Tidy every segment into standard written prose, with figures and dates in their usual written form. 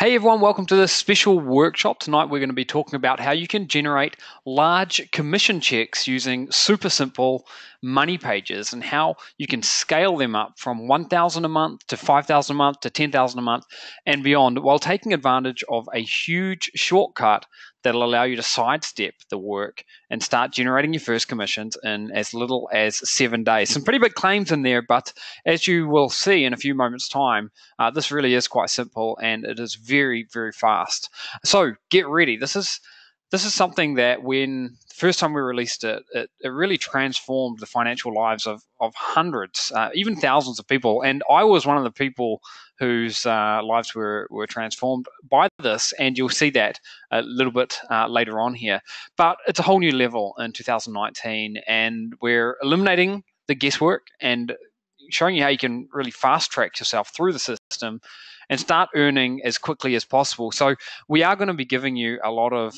Hey everyone, welcome to this special workshop. Tonight we're going to be talking about how you can generate large commission checks using super simple money pages and how you can scale them up from $1,000 a month to $5,000 a month to $10,000 a month and beyond while taking advantage of a huge shortcut that'll allow you to sidestep the work and start generating your first commissions in as little as 7 days. Some pretty big claims in there, but as you will see in a few moments' time, this really is quite simple and it is very, very fast. So get ready. This is something that when the first time we released it really transformed the financial lives of hundreds, even thousands of people. And I was one of the people whose lives were transformed by this, and you'll see that a little bit later on here. But it's a whole new level in 2019, and we're eliminating the guesswork and showing you how you can really fast track yourself through the system and start earning as quickly as possible. So we are going to be giving you a lot of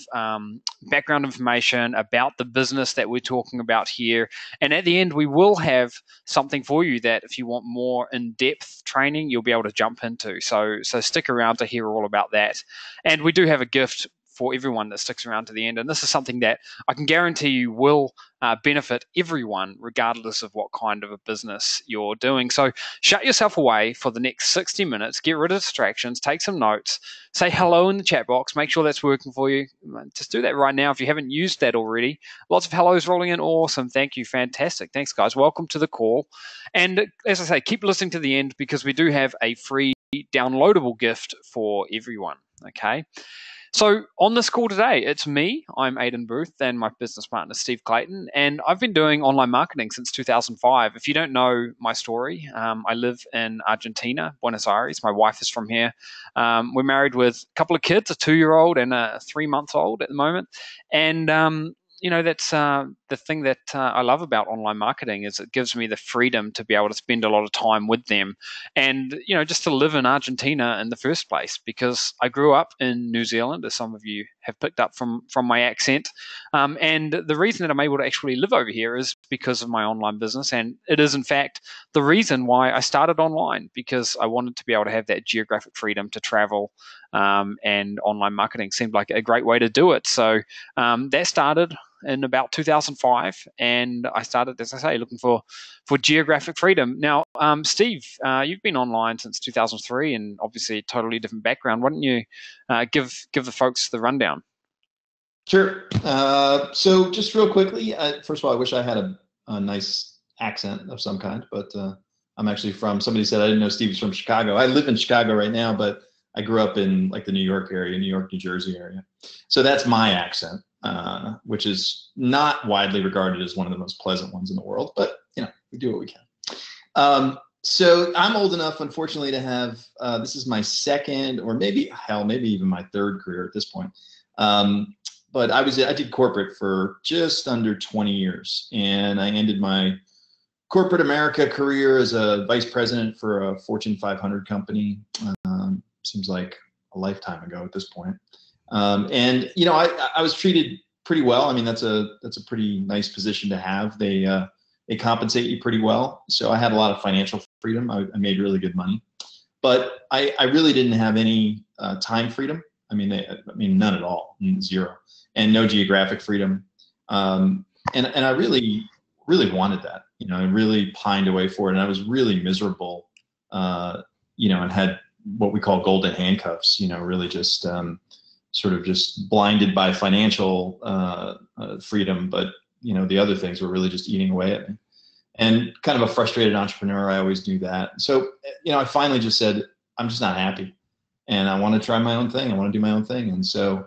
background information about the business that we're talking about here. And at the end, we will have something for you that if you want more in-depth training, you'll be able to jump into. So stick around to hear all about that. And we do have a gift for everyone that sticks around to the end. And this is something that I can guarantee you will benefit everyone, regardless of what kind of a business you're doing. So shut yourself away for the next 60 minutes, get rid of distractions, take some notes, say hello in the chat box, make sure that's working for you. Just do that right now if you haven't used that already. Lots of hellos rolling in, awesome, thank you, fantastic. Thanks guys, welcome to the call. And as I say, keep listening to the end because we do have a free downloadable gift for everyone, okay? So on this call today, it's me, I'm Aiden Booth, and my business partner, Steve Clayton, and I've been doing online marketing since 2005. If you don't know my story, I live in Argentina, Buenos Aires. My wife is from here. We're married with a couple of kids, a 2-year-old and a 3-month-old at the moment. And you know, that's the thing that I love about online marketing is it gives me the freedom to be able to spend a lot of time with them and, you know, just to live in Argentina in the first place, because I grew up in New Zealand, as some of you have picked up from my accent. And the reason that I'm able to actually live over here is because of my online business. And it is, in fact, the reason why I started online, because I wanted to be able to have that geographic freedom to travel. And online marketing seemed like a great way to do it. So that started in about 2005, and I started, as I say, looking for geographic freedom. Now, Steve, you've been online since 2003 and obviously a totally different background. Why don't you give the folks the rundown? Sure. So just real quickly, first of all, I wish I had a nice accent of some kind, but I'm actually from, somebody said I didn't know Steve was from Chicago. I live in Chicago right now, but I grew up in like the New York area, New York, New Jersey area. So that's my accent, which is not widely regarded as one of the most pleasant ones in the world, but you know, we do what we can. So I'm old enough, unfortunately, to have, this is my second or maybe, hell, maybe even my third career at this point. But I did corporate for just under 20 years, and I ended my corporate America career as a vice president for a Fortune 500 company. Seems like a lifetime ago at this point. And you know, I was treated pretty well. I mean, that's a pretty nice position to have. They compensate you pretty well. So I had a lot of financial freedom. I made really good money, but I really didn't have any time freedom. I mean, none at all, zero, and no geographic freedom. And I really, really wanted that. You know, I really pined away for it, and I was really miserable. You know, and had what we call golden handcuffs, you know, really just sort of just blinded by financial freedom. But, you know, the other things were really just eating away at me, and kind of a frustrated entrepreneur. I always knew that. So, you know, I finally just said, I'm just not happy and I want to try my own thing. I want to do my own thing. And so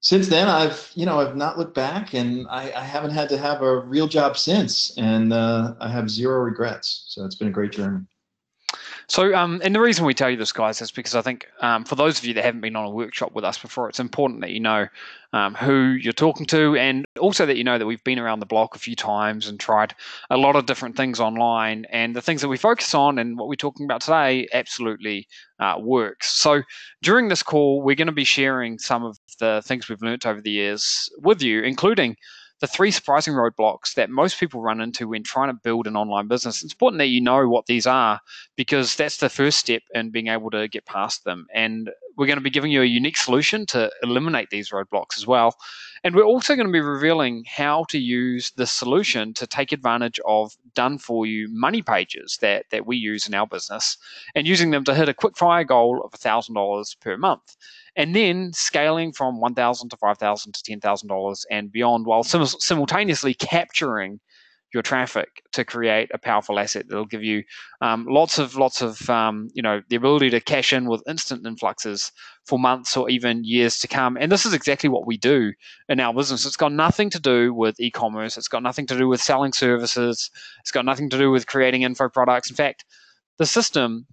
since then I've not looked back, and I haven't had to have a real job since. And I have zero regrets. So it's been a great journey. So, and the reason we tell you this, guys, is because I think for those of you that haven't been on a workshop with us before, it's important that you know who you're talking to, and also that you know that we've been around the block a few times and tried a lot of different things online, and the things that we focus on and what we're talking about today absolutely works. So during this call, we're going to be sharing some of the things we've learned over the years with you, including the 3 surprising roadblocks that most people run into when trying to build an online business. It's important that you know what these are, because that's the first step in being able to get past them. And We're going to be giving you a unique solution to eliminate these roadblocks as well. And we're also going to be revealing how to use the solution to take advantage of done-for-you money pages that we use in our business, and using them to hit a quick-fire goal of $1,000 per month, and then scaling from $1,000 to $5,000 to $10,000 and beyond, while simultaneously capturing your traffic to create a powerful asset that'll give you lots of the ability to cash in with instant influxes for months or even years to come. And this is exactly what we do in our business. It's got nothing to do with e-commerce. It's got nothing to do with selling services. It's got nothing to do with creating info products. In fact, the system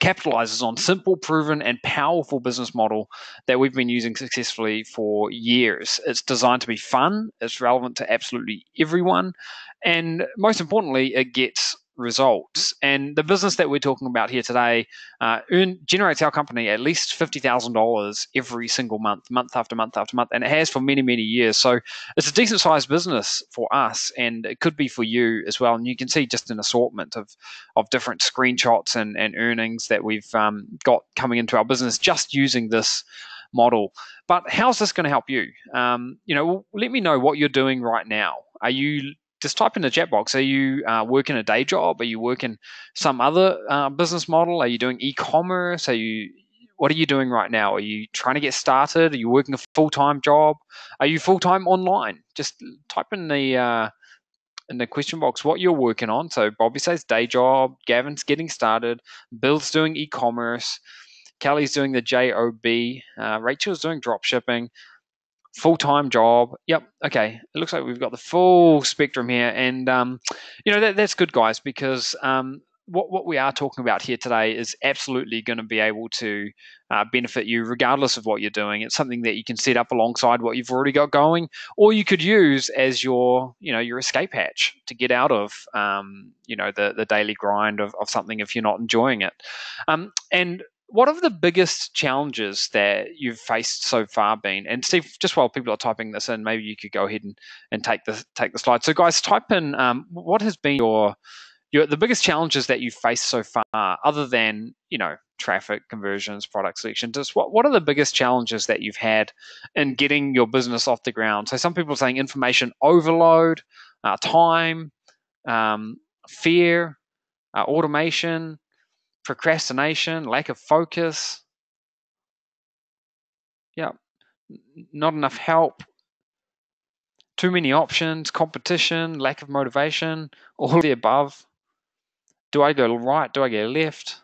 capitalizes on simple, proven, and powerful business model that we've been using successfully for years. It's designed to be fun. It's relevant to absolutely everyone. And most importantly, it gets results. And the business that we're talking about here today generates our company at least $50,000 every single month, month after month after month, and it has for many, many years. So it's a decent sized business for us, and it could be for you as well. And you can see just an assortment of different screenshots and earnings that we've got coming into our business just using this model. But how's this going to help you? Let me know what you're doing right now. Are you just type in the chat box, are you working a day job? Are you working some other business model? Are you doing e-commerce? What are you doing right now? Are you trying to get started? Are you working a full-time job? Are you full-time online? Just type in the question box what you're working on. So Bobby says day job, Gavin's getting started, Bill's doing e-commerce, Kelly's doing the JOB, Rachel's doing drop shipping. Full-time job. Yep. Okay. It looks like we've got the full spectrum here, and that's good, guys, because what we are talking about here today is absolutely going to be able to benefit you regardless of what you're doing. It's something that you can set up alongside what you've already got going, or you could use as your escape hatch to get out of the daily grind of something if you're not enjoying it. And what have the biggest challenges that you've faced so far been? And Steve, just while people are typing this in, maybe you could go ahead and take the slide. So guys, type in what has been the biggest challenges that you've faced so far, other than traffic, conversions, product selection. Just what are the biggest challenges that you've had in getting your business off the ground? So some people are saying information overload, time, fear, automation, procrastination, lack of focus. Yeah, not enough help, too many options, competition, lack of motivation, all of the above. Do I go right? Do I go left?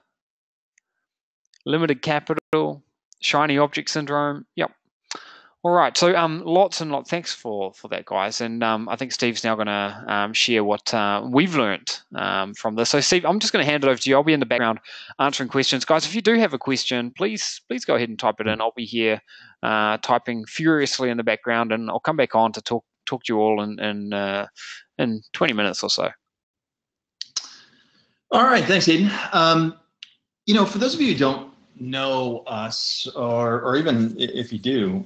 Limited capital, shiny object syndrome. Yep. All right, so lots and lots. Thanks for that, guys. And I think Steve's now going to share what we've learned from this. So, Steve, I'm just going to hand it over to you. I'll be in the background answering questions. Guys, if you do have a question, please go ahead and type it in. I'll be here typing furiously in the background, and I'll come back on to talk to you all in 20 minutes or so. All right, thanks, Aiden. For those of you who don't know us, or even if you do,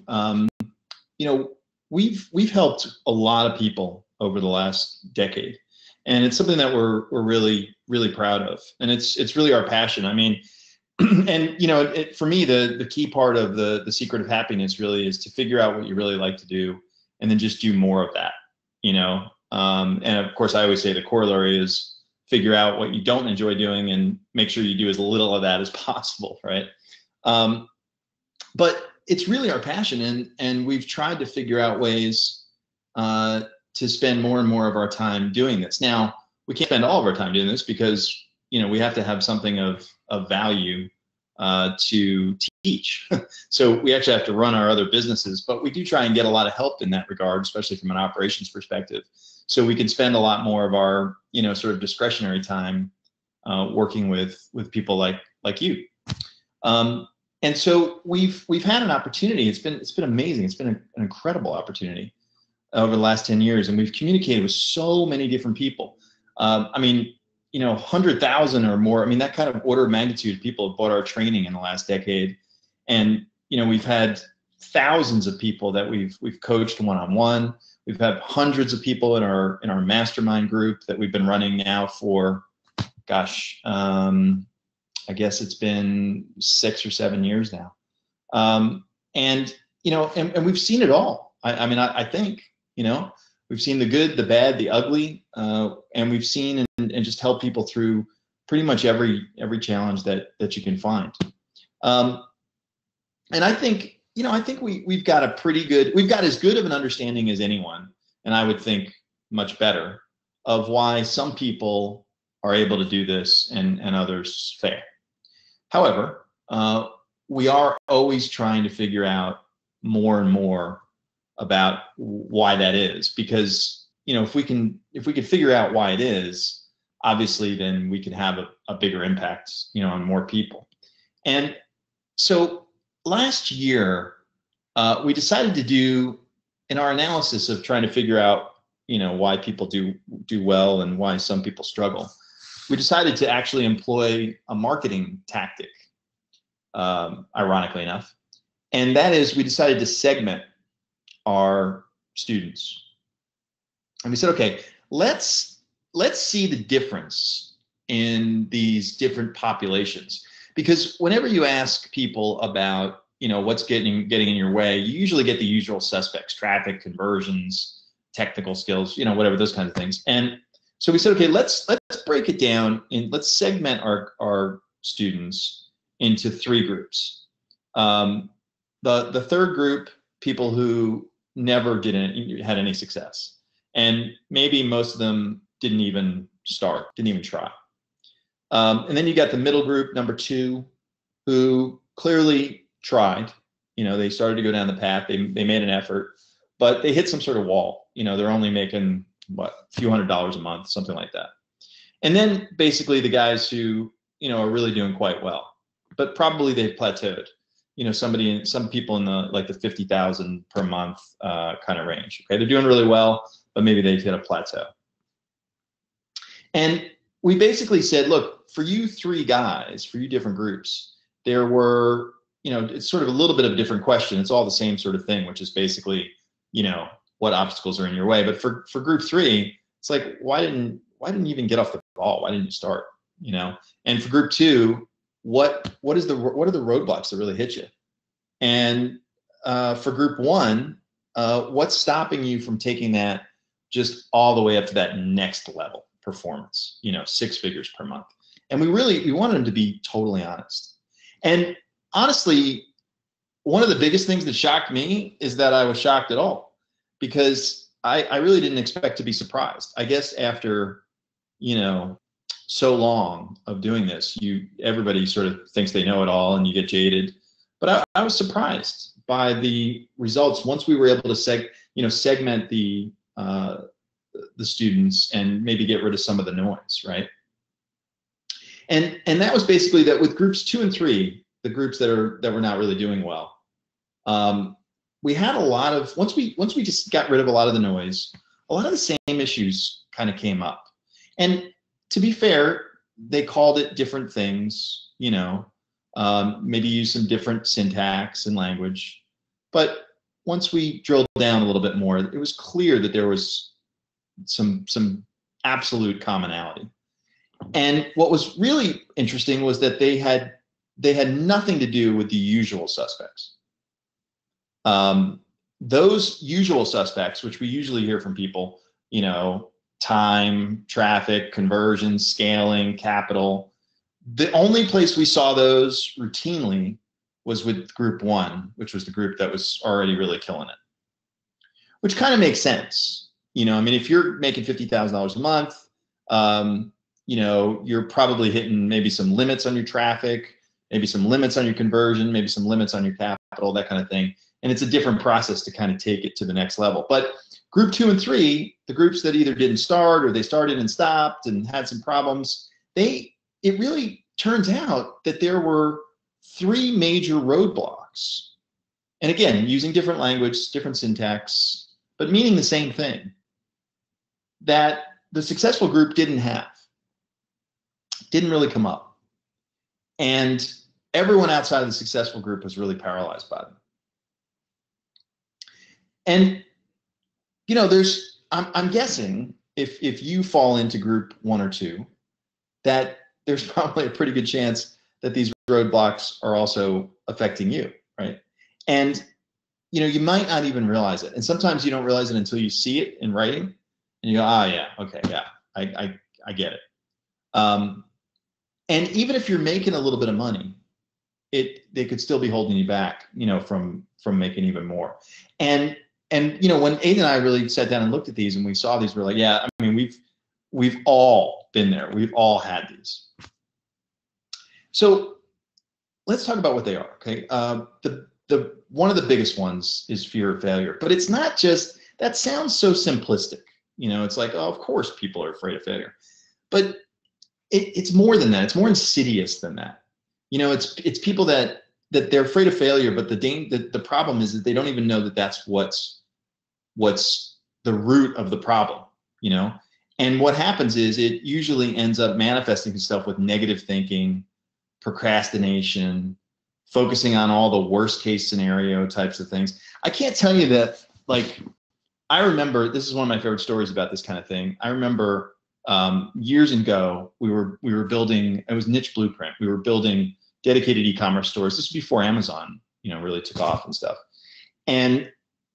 we've helped a lot of people over the last decade, and it's something that we're really, really proud of, and it's really our passion. I mean, and for me, the key part of the secret of happiness really is to figure out what you really like to do, and then just do more of that. And of course, I always say the corollary is figure out what you don't enjoy doing and make sure you do as little of that as possible, right? But it's really our passion, and we've tried to figure out ways to spend more and more of our time doing this. Now, we can't spend all of our time doing this because we have to have something of value to teach. So we actually have to run our other businesses, but we do try and get a lot of help in that regard, especially from an operations perspective. So we can spend a lot more of our, sort of discretionary time working with people like you. And so we've had an opportunity. It's been amazing. It's been an incredible opportunity over the last 10 years, and we've communicated with so many different people. 100,000 or more. I mean, that kind of order of magnitude. People have bought our training in the last decade, and we've had thousands of people that we've coached one-on-one. We've had hundreds of people in our mastermind group that we've been running now for, I guess it's been 6 or 7 years now. And we've seen it all. I think, we've seen the good, the bad, the ugly, and we've seen and just helped people through pretty much every challenge that you can find. And I think, I think we've got we've got as good of an understanding as anyone, and I would think much better, of why some people are able to do this and others fail. However, we are always trying to figure out more and more about why that is, because if we could figure out why it is, obviously then we could have a bigger impact, on more people. And so last year, we decided to do, in our analysis of trying to figure out why people do well and why some people struggle, we decided to actually employ a marketing tactic, ironically enough, and that is we decided to segment our students. And we said, okay, let's see the difference in these different populations, because whenever you ask people about what's getting in your way, you usually get the usual suspects: traffic, conversions, technical skills, whatever, those kinds of things. And so we said, okay, let's break it down and let's segment our students into three groups. The third group, people who never had any success, and maybe most of them didn't even start, didn't even try. And then you got the middle group, number two, who clearly tried. They started to go down the path. They made an effort, but they hit some sort of wall. They're only making a few $100s a month, something like that. And then basically the guys who, are really doing quite well, but probably they've plateaued. Some people in the like the 50,000 per month kind of range. Okay, they're doing really well, but maybe they've hit a plateau. And we basically said, look, for you three guys, for you different groups, there were, it's sort of a little bit of a different question. It's all the same sort of thing, which is basically, what obstacles are in your way. But for group three, it's like, why didn't you even get off the ball? Why didn't you start? And for group two, what are the roadblocks that really hit you? And for group one, what's stopping you from taking that just all the way up to that next level performance, 6 figures per month? And we wanted them to be totally honest. And honestly, one of the biggest things that shocked me is that I was shocked at all, because I really didn't expect to be surprised. I guess after, so long of doing this, everybody sort of thinks they know it all and you get jaded. But I was surprised by the results once we were able to segment the students and maybe get rid of some of the noise, right? And that was basically that with groups two and three, the groups that were not really doing well. We had a lot of once we just got rid of a lot of the noise, a lot of the same issues kind of came up. And to be fair, they called it different things, maybe use some different syntax and language. But once we drilled down a little bit more, it was clear that there was some absolute commonality. And what was really interesting was that they had nothing to do with the usual suspects. Those usual suspects, which we usually hear from people, time, traffic, conversion, scaling, capital. The only place we saw those routinely was with group one, which was the group that was already really killing it, which kind of makes sense. If you're making $50,000 a month, you're probably hitting maybe some limits on your traffic, maybe some limits on your conversion, maybe some limits on your capital, that kind of thing. And it's a different process to kind of take it to the next level. But group two and three, the groups that either didn't start or they started and stopped and had some problems, it really turns out that there were three major roadblocks. And again, using different language, different syntax, but meaning the same thing that the successful group didn't really come up. And everyone outside of the successful group was really paralyzed by them. And I'm guessing if you fall into group one or two, that there's probably a pretty good chance that these roadblocks are also affecting you, right? And you know, you might not even realize it. And sometimes you don't realize it until you see it in writing and you go, ah, yeah, okay, yeah, I get it. And even if you're making a little bit of money, they could still be holding you back, you know, from making even more. And you know, when Aiden and I really sat down and looked at these and we saw these, we're like, yeah, I mean, we've all been there. We've all had these. So let's talk about what they are. Okay. One of the biggest ones is fear of failure, but it's not just, that sounds so simplistic. You know, it's like, oh, of course people are afraid of failure, but it's more than that. It's more insidious than that. You know, it's people that they're afraid of failure, but the problem is that they don't even know that that's what's the root of the problem, you know? And what happens is it usually ends up manifesting itself with negative thinking, procrastination, focusing on all the worst case scenario types of things. I can't tell you that, like, I remember, this is one of my favorite stories about this kind of thing. I remember years ago, we were building, it was Niche Blueprint. We were building dedicated e-commerce stores. This was before Amazon, you know, really took off and stuff. And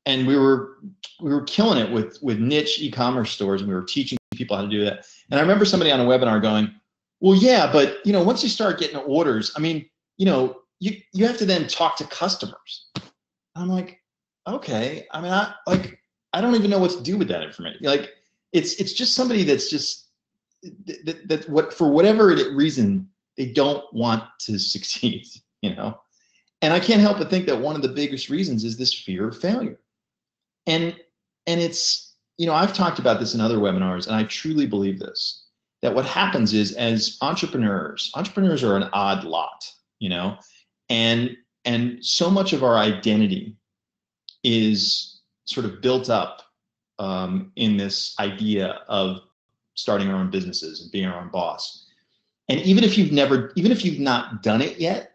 we were killing it with niche e-commerce stores, and we were teaching people how to do that. And I remember somebody on a webinar going, well, yeah, but you know, once you start getting orders, I mean, you know, you have to then talk to customers. I'm like, okay. I mean, I don't even know what to do with that information. Like, it's just somebody that's just that what, for whatever reason, they don't want to succeed, you know? And I can't help but think that one of the biggest reasons is this fear of failure. And it's, you know, I've talked about this in other webinars, and I truly believe this, that what happens is, as entrepreneurs are an odd lot, you know, and so much of our identity is sort of built up in this idea of starting our own businesses and being our own boss. And even if you've not done it yet,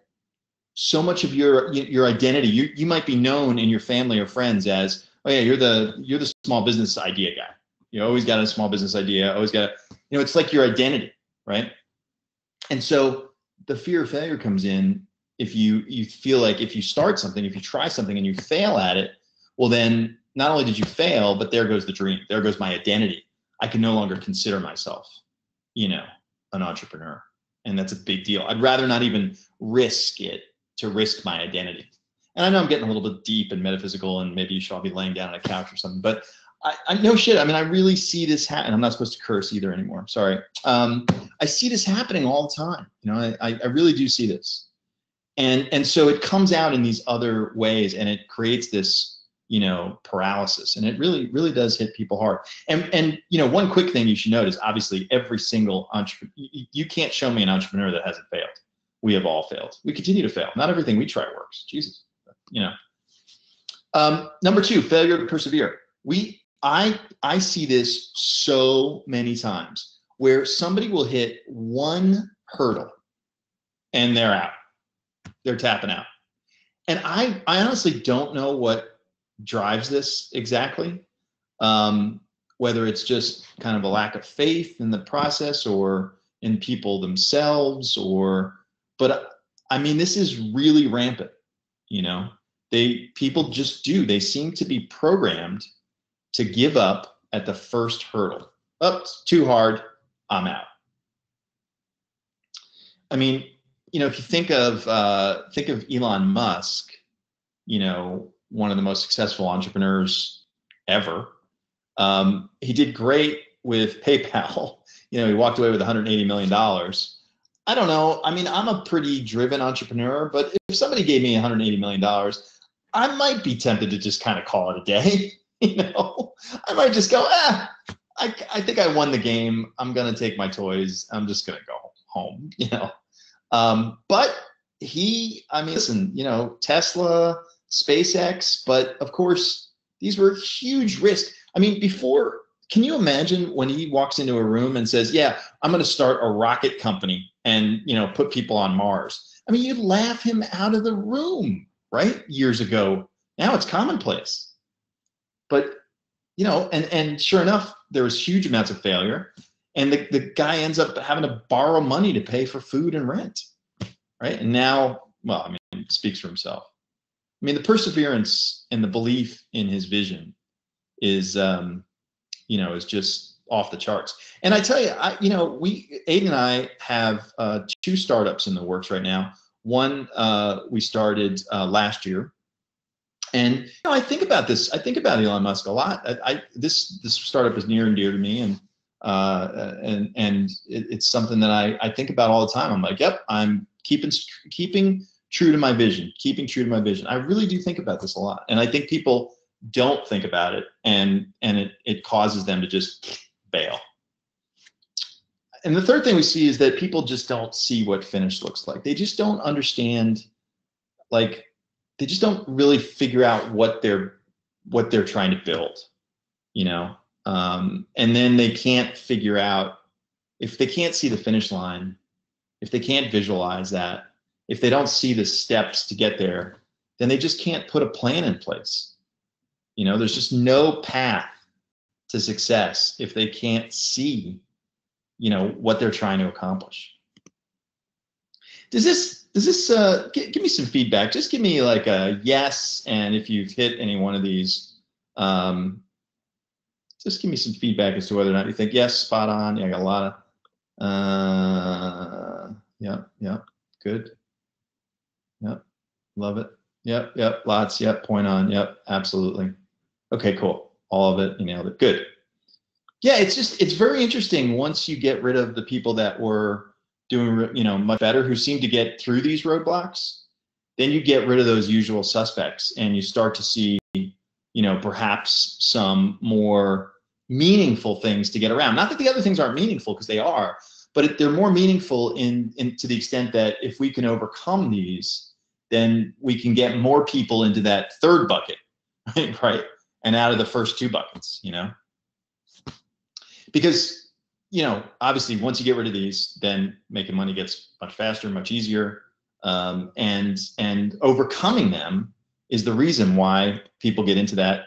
so much of your identity, you might be known in your family or friends as, oh yeah, you're the small business idea guy. You always got a small business idea, always got, you know, it's like your identity, right? And so the fear of failure comes in if you feel like if you start something, if you try something and you fail at it, well then not only did you fail, but there goes the dream, there goes my identity. I can no longer consider myself, you know, an entrepreneur. And that's a big deal. I'd rather not even risk it to risk my identity. And I know I'm getting a little bit deep and metaphysical, and maybe you should all be laying down on a couch or something, but I no shit. I mean, I really see this happen. I'm not supposed to curse either anymore. I'm sorry. I see this happening all the time. You know, I really do see this. And so it comes out in these other ways, and it creates this, you know, paralysis, and it really, really does hit people hard. And you know, one quick thing you should note is obviously every single entrepreneur, you can't show me an entrepreneur that hasn't failed. We have all failed. We continue to fail. Not everything we try works. Jesus, you know. Number two, failure to persevere. I see this so many times where somebody will hit one hurdle and they're out. They're tapping out. And I honestly don't know what drives this exactly, whether it's just kind of a lack of faith in the process or in people themselves, or, but I mean, this is really rampant, you know, people just do, they seem to be programmed to give up at the first hurdle. Oh, it's too hard, I'm out. I mean, you know, if you think of Elon Musk, you know, one of the most successful entrepreneurs ever. He did great with PayPal. You know, he walked away with $180 million. I don't know. I mean, I'm a pretty driven entrepreneur, but if somebody gave me $180 million, I might be tempted to just kind of call it a day. You know, I might just go, I think I won the game. I'm going to take my toys. I'm just going to go home, you know. But I mean, listen, you know, Tesla, SpaceX, but of course, these were huge risks. I mean, before, can you imagine when he walks into a room and says, yeah, I'm going to start a rocket company and, you know, put people on Mars. I mean, you'd laugh him out of the room, right? Years ago. Now it's commonplace. But, you know, and sure enough, there was huge amounts of failure, and the guy ends up having to borrow money to pay for food and rent, right? And now, well, I mean, it speaks for himself. I mean, the perseverance and the belief in his vision is, you know, is just off the charts. And I tell you, Aiden and I have 2 startups in the works right now. One we started last year. And you know, I think about this. I think about Elon Musk a lot. This startup is near and dear to me, and it's something that I think about all the time. I'm like, yep, I'm keeping true to my vision, keeping true to my vision. I really do think about this a lot, and I think people don't think about it, and it causes them to just bail. And the third thing we see is that people just don't see what finished looks like. They just don't understand, like. They just don't really figure out what they're trying to build, you know. And then they can't figure out, if they can't see the finish line, if they can't visualize that, if they don't see the steps to get there, then they just can't put a plan in place. You know, there's just no path to success if they can't see, you know, what they're trying to accomplish. Does this give me some feedback? Just give me like a yes, and if you've hit any one of these, just give me some feedback as to whether or not you think yes, spot on. Yeah, I got a lot of, yeah, good, yep, love it, yep, lots, yep, point on, yep, absolutely. Okay, cool, all of it, you nailed it, good. Yeah, it's just, it's very interesting once you get rid of the people that were doing, you know, much better, who seem to get through these roadblocks, then you get rid of those usual suspects and you start to see, you know, perhaps some more meaningful things to get around. Not that the other things aren't meaningful, because they are, but they're more meaningful in to the extent that if we can overcome these, then we can get more people into that third bucket, right? And out of the first 2 buckets, you know? Because, you know, obviously, once you get rid of these, then making money gets much faster, much easier, and overcoming them is the reason why people get into that,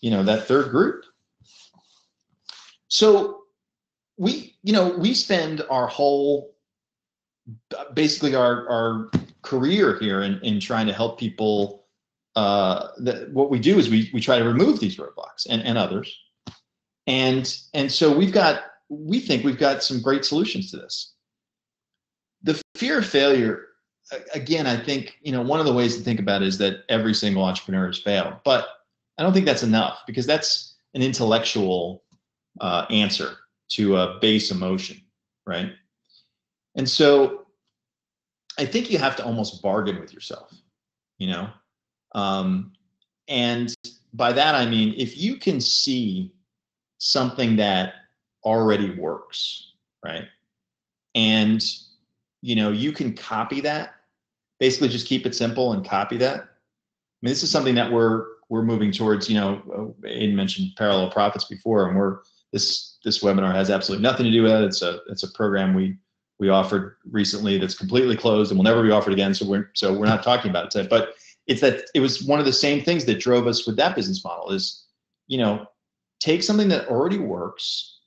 you know, that third group. So we, you know, we spend our whole, basically our career here in trying to help people. What we do is we try to remove these roadblocks and others, and so we've got. We think we've got some great solutions to this. The fear of failure, again, I think, you know, one of the ways to think about it is that every single entrepreneur has failed, but I don't think that's enough, because that's an intellectual answer to a base emotion, right? And so I think you have to almost bargain with yourself, you know? And by that, I mean, if you can see something that already works, right? And, you know, you can copy that, basically just keep it simple and copy that. I mean, this is something that we're moving towards, you know, Aiden mentioned Parallel Profits before, and this webinar has absolutely nothing to do with that. It's a program we offered recently that's completely closed and will never be offered again. So we're not talking about it today, but it's that it was one of the same things that drove us with that business model is, you know, take something that already works,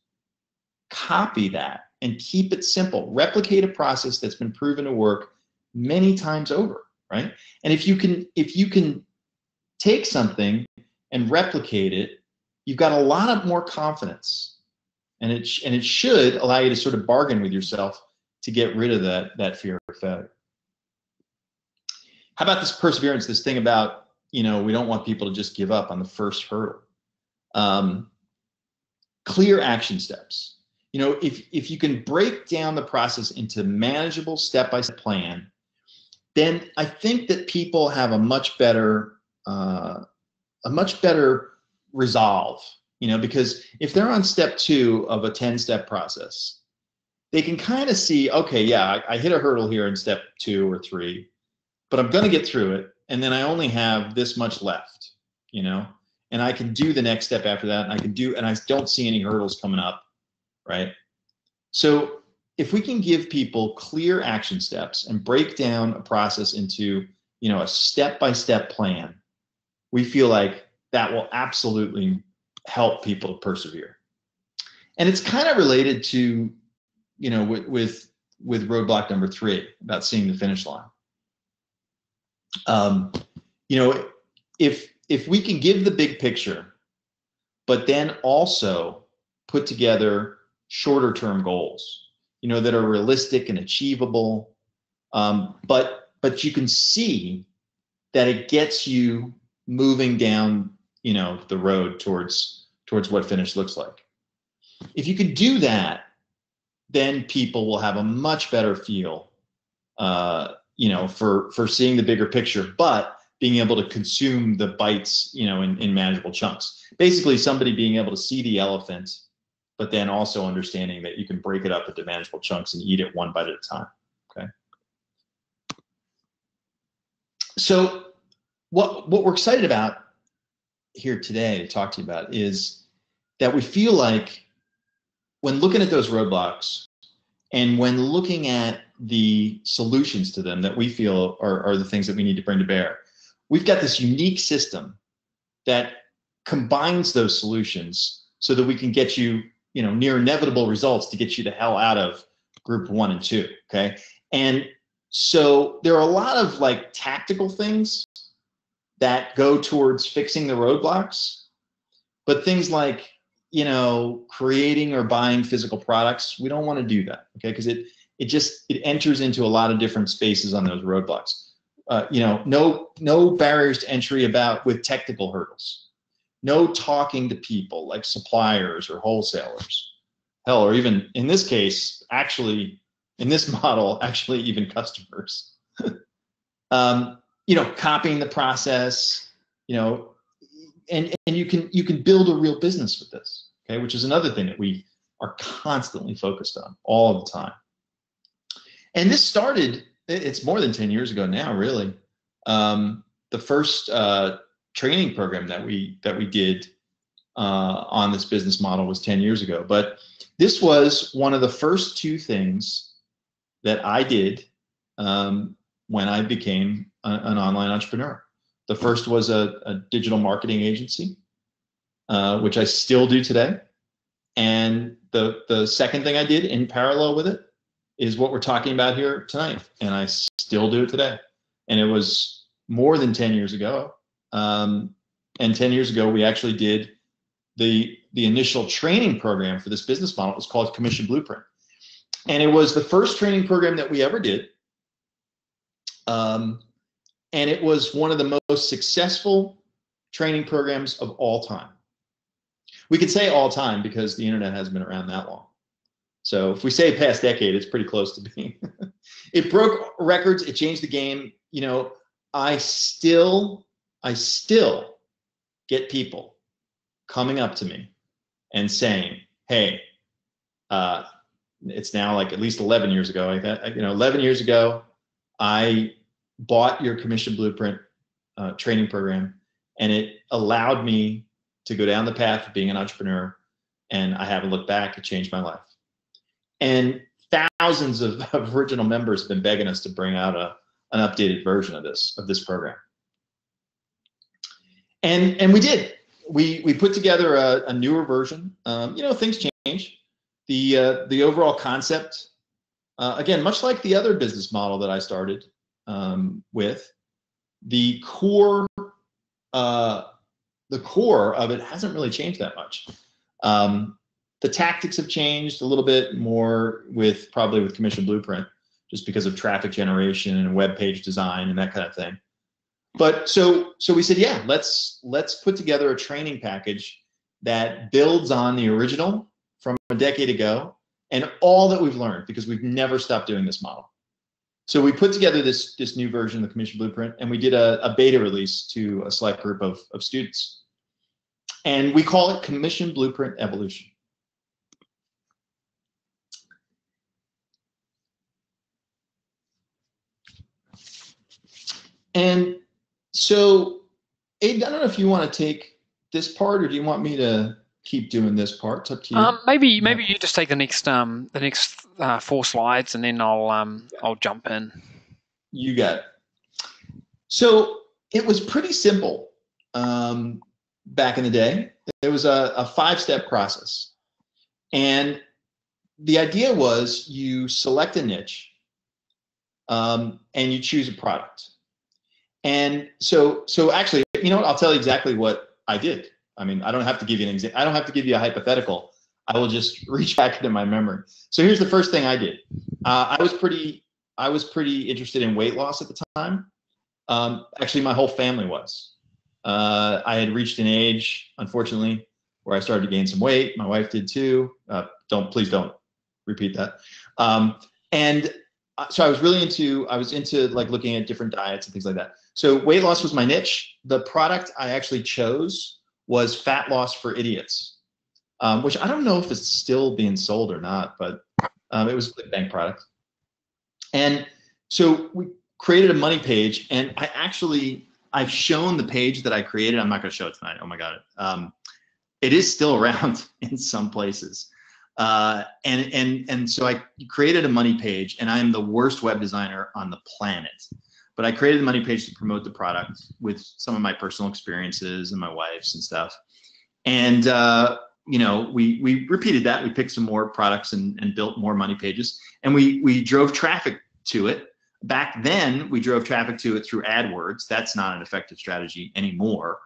copy that and keep it simple. Replicate a process that's been proven to work many times over, right? And if you can take something and replicate it, you've got a lot of more confidence, and it should allow you to sort of bargain with yourself to get rid of that fear of failure. How about this perseverance? This thing about, you know, we don't want people to just give up on the first hurdle. Clear action steps. You know, if you can break down the process into manageable step-by-step plan, then I think that people have a much better resolve, you know, because if they're on step 2 of a 10-step process, they can kind of see, okay, yeah, I hit a hurdle here in step 2 or 3, but I'm going to get through it. And then I only have this much left, you know, and I can do the next step after that. And I don't see any hurdles coming up. Right? So if we can give people clear action steps and break down a process into, you know, a step-by-step plan, we feel like that will absolutely help people persevere. And it's kind of related to, you know, with roadblock number 3 about seeing the finish line. you know, if we can give the big picture, but then also put together shorter term goals, you know, that are realistic and achievable, but you can see that it gets you moving down, you know, the road towards what finish looks like. If you can do that, then people will have a much better feel, you know, for seeing the bigger picture, but being able to consume the bites, you know, in manageable chunks. Basically, somebody being able to see the elephant, but then also understanding that you can break it up into manageable chunks and eat it one bite at a time. Okay. So what we're excited about here today to talk to you about is that we feel like when looking at those roadblocks and when looking at the solutions to them that we feel are the things that we need to bring to bear, we've got this unique system that combines those solutions so that we can get you, you know, near inevitable results to get you the hell out of group 1 and 2. Okay. And so there are a lot of like tactical things that go towards fixing the roadblocks, but things like, you know, creating or buying physical products, we don't want to do that, okay? Because it enters into a lot of different spaces on those roadblocks. You know, no barriers to entry with technical hurdles, no talking to people like suppliers or wholesalers, hell, or even in this case, actually in this model, actually even customers. You know, copying the process, you know, and you can build a real business with this, okay, which is another thing that we are constantly focused on all the time. And this started, it's more than 10 years ago now, really. The first training program that we did on this business model was 10 years ago. But this was one of the first two things that I did when I became an online entrepreneur. The first was a digital marketing agency, which I still do today. And the second thing I did in parallel with it is what we're talking about here tonight. And I still do it today. And it was more than 10 years ago. And 10 years ago, we actually did the initial training program for this business model. It was called Commission Blueprint. And it was the first training program that we ever did. And it was one of the most successful training programs of all time. We could say all time because the internet hasn't been around that long. So if we say past decade, it's pretty close to being. It broke records, it changed the game. You know, I still get people coming up to me and saying, hey, it's now like at least 11 years ago, like that, you know, 11 years ago, I bought your Commission Blueprint training program, and it allowed me to go down the path of being an entrepreneur, and I haven't looked back. It changed my life. And thousands of original members have been begging us to bring out an updated version of this program. And we did. We put together a newer version. You know, things change. The overall concept, again, much like the other business model that I started with, the core of it hasn't really changed that much. The tactics have changed a little bit more probably with Commission Blueprint, just because of traffic generation and web page design and that kind of thing. But so we said, yeah, let's put together a training package that builds on the original from a decade ago and all that we've learned, because we've never stopped doing this model. So we put together this new version of the Commission Blueprint, and we did a beta release to a select group of students. And we call it Commission Blueprint Evolution. And so, Aiden, I don't know if you want to take this part, or do you want me to keep doing this part? It's up to you. Maybe you just take the next 4 slides, and then I'll jump in. You got it. So it was pretty simple back in the day. There was a 5-step process, and the idea was you select a niche and you choose a product. And so actually, you know what? I'll tell you exactly what I did. I mean, I don't have to give you an example. I don't have to give you a hypothetical. I will just reach back into my memory. So here's the first thing I did. I was pretty interested in weight loss at the time. Actually, my whole family was. I had reached an age, unfortunately, where I started to gain some weight. My wife did too. Please don't repeat that. And so I was really into, like looking at different diets and things like that. So weight loss was my niche. The product I actually chose was Fat Loss for Idiots, which I don't know if it's still being sold or not, but it was a ClickBank product. And so we created a money page, and I've shown the page that I created. I'm not going to show it tonight. Oh my God. It is still around in some places. And so I created a money page, and I am the worst web designer on the planet, but I created the money page to promote the product with some of my personal experiences and my wife's and stuff. And, you know, we repeated that. We picked some more products and built more money pages, and we drove traffic to it. Back then, we drove traffic to it through AdWords. That's not an effective strategy anymore.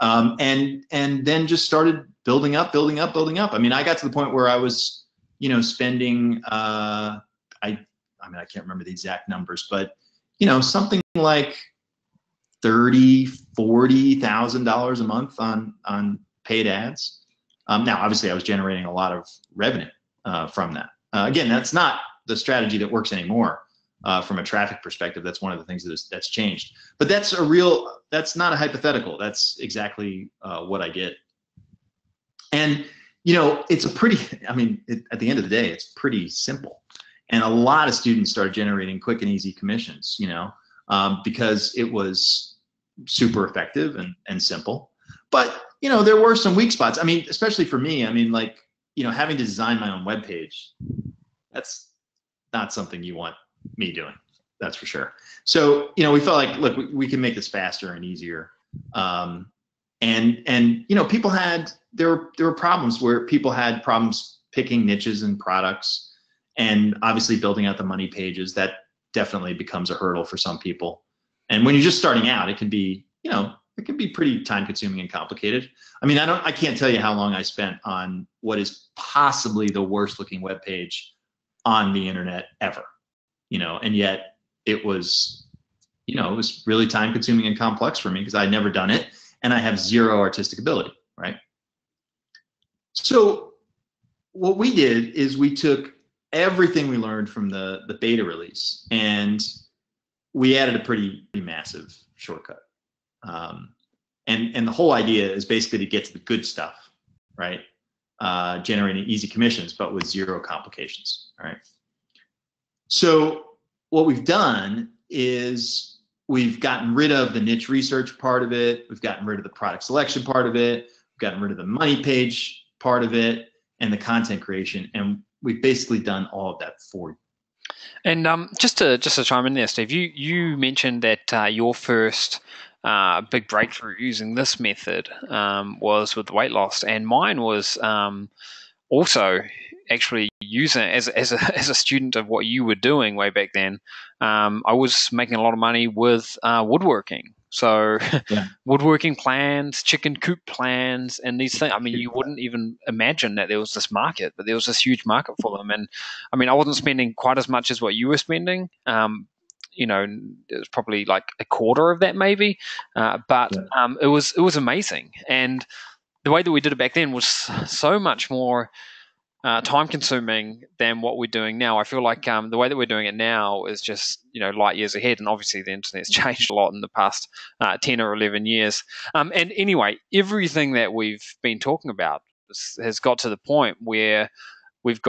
And then just started building up. I mean, I got to the point where I was, you know, spending, I mean, I can't remember the exact numbers, but, you know, something like $30,000 to $40,000 a month on paid ads. Now, obviously, I was generating a lot of revenue from that. Again, that's not the strategy that works anymore. From a traffic perspective, that's one of the things that's changed. But that's not a hypothetical. That's exactly what I did. And, you know, it's a pretty, I mean, at the end of the day, it's pretty simple. And a lot of students started generating quick and easy commissions, you know, because it was super effective and simple. But, you know, there were some weak spots. I mean, especially for me, I mean, like, you know, having to design my own webpage, that's not something you want me doing, that's for sure. So, you know, we felt like, look, we can make this faster and easier. And you know, people had, there were problems where people had problems picking niches and products, and obviously building out the money pages, that definitely becomes a hurdle for some people. And when you're just starting out, it can be, you know, it can be pretty time consuming and complicated. I mean, I can't tell you how long I spent on what is possibly the worst looking web page on the internet ever. You know, and yet it was, you know, it was really time consuming and complex for me because I'd never done it, and I have zero artistic ability, right? So what we did is we took everything we learned from the beta release, and we added a pretty massive shortcut. And the whole idea is basically to get to the good stuff, right? Generating easy commissions, but with zero complications, all right? So what we've done is we've gotten rid of the niche research part of it. We've gotten rid of the product selection part of it. We've gotten rid of the money page part of it and the content creation. And we've basically done all of that for you. And just to chime in there, Steve, you mentioned that your first big breakthrough using this method was with weight loss. And mine was also actually using it as a student of what you were doing way back then. I was making a lot of money with woodworking. So yeah. Woodworking plans, chicken coop plans, and these things. I mean, you wouldn't even imagine that there was this market, but there was this huge market for them. And I mean, I wasn't spending quite as much as what you were spending. You know, it was probably like a quarter of that maybe, but yeah. It was amazing. And the way that we did it back then was so much more time-consuming than what we're doing now. I feel like the way that we're doing it now is just, you know, light years ahead, and obviously the internet's changed a lot in the past 10 or 11 years. And anyway, everything that we've been talking about has got to the point where we've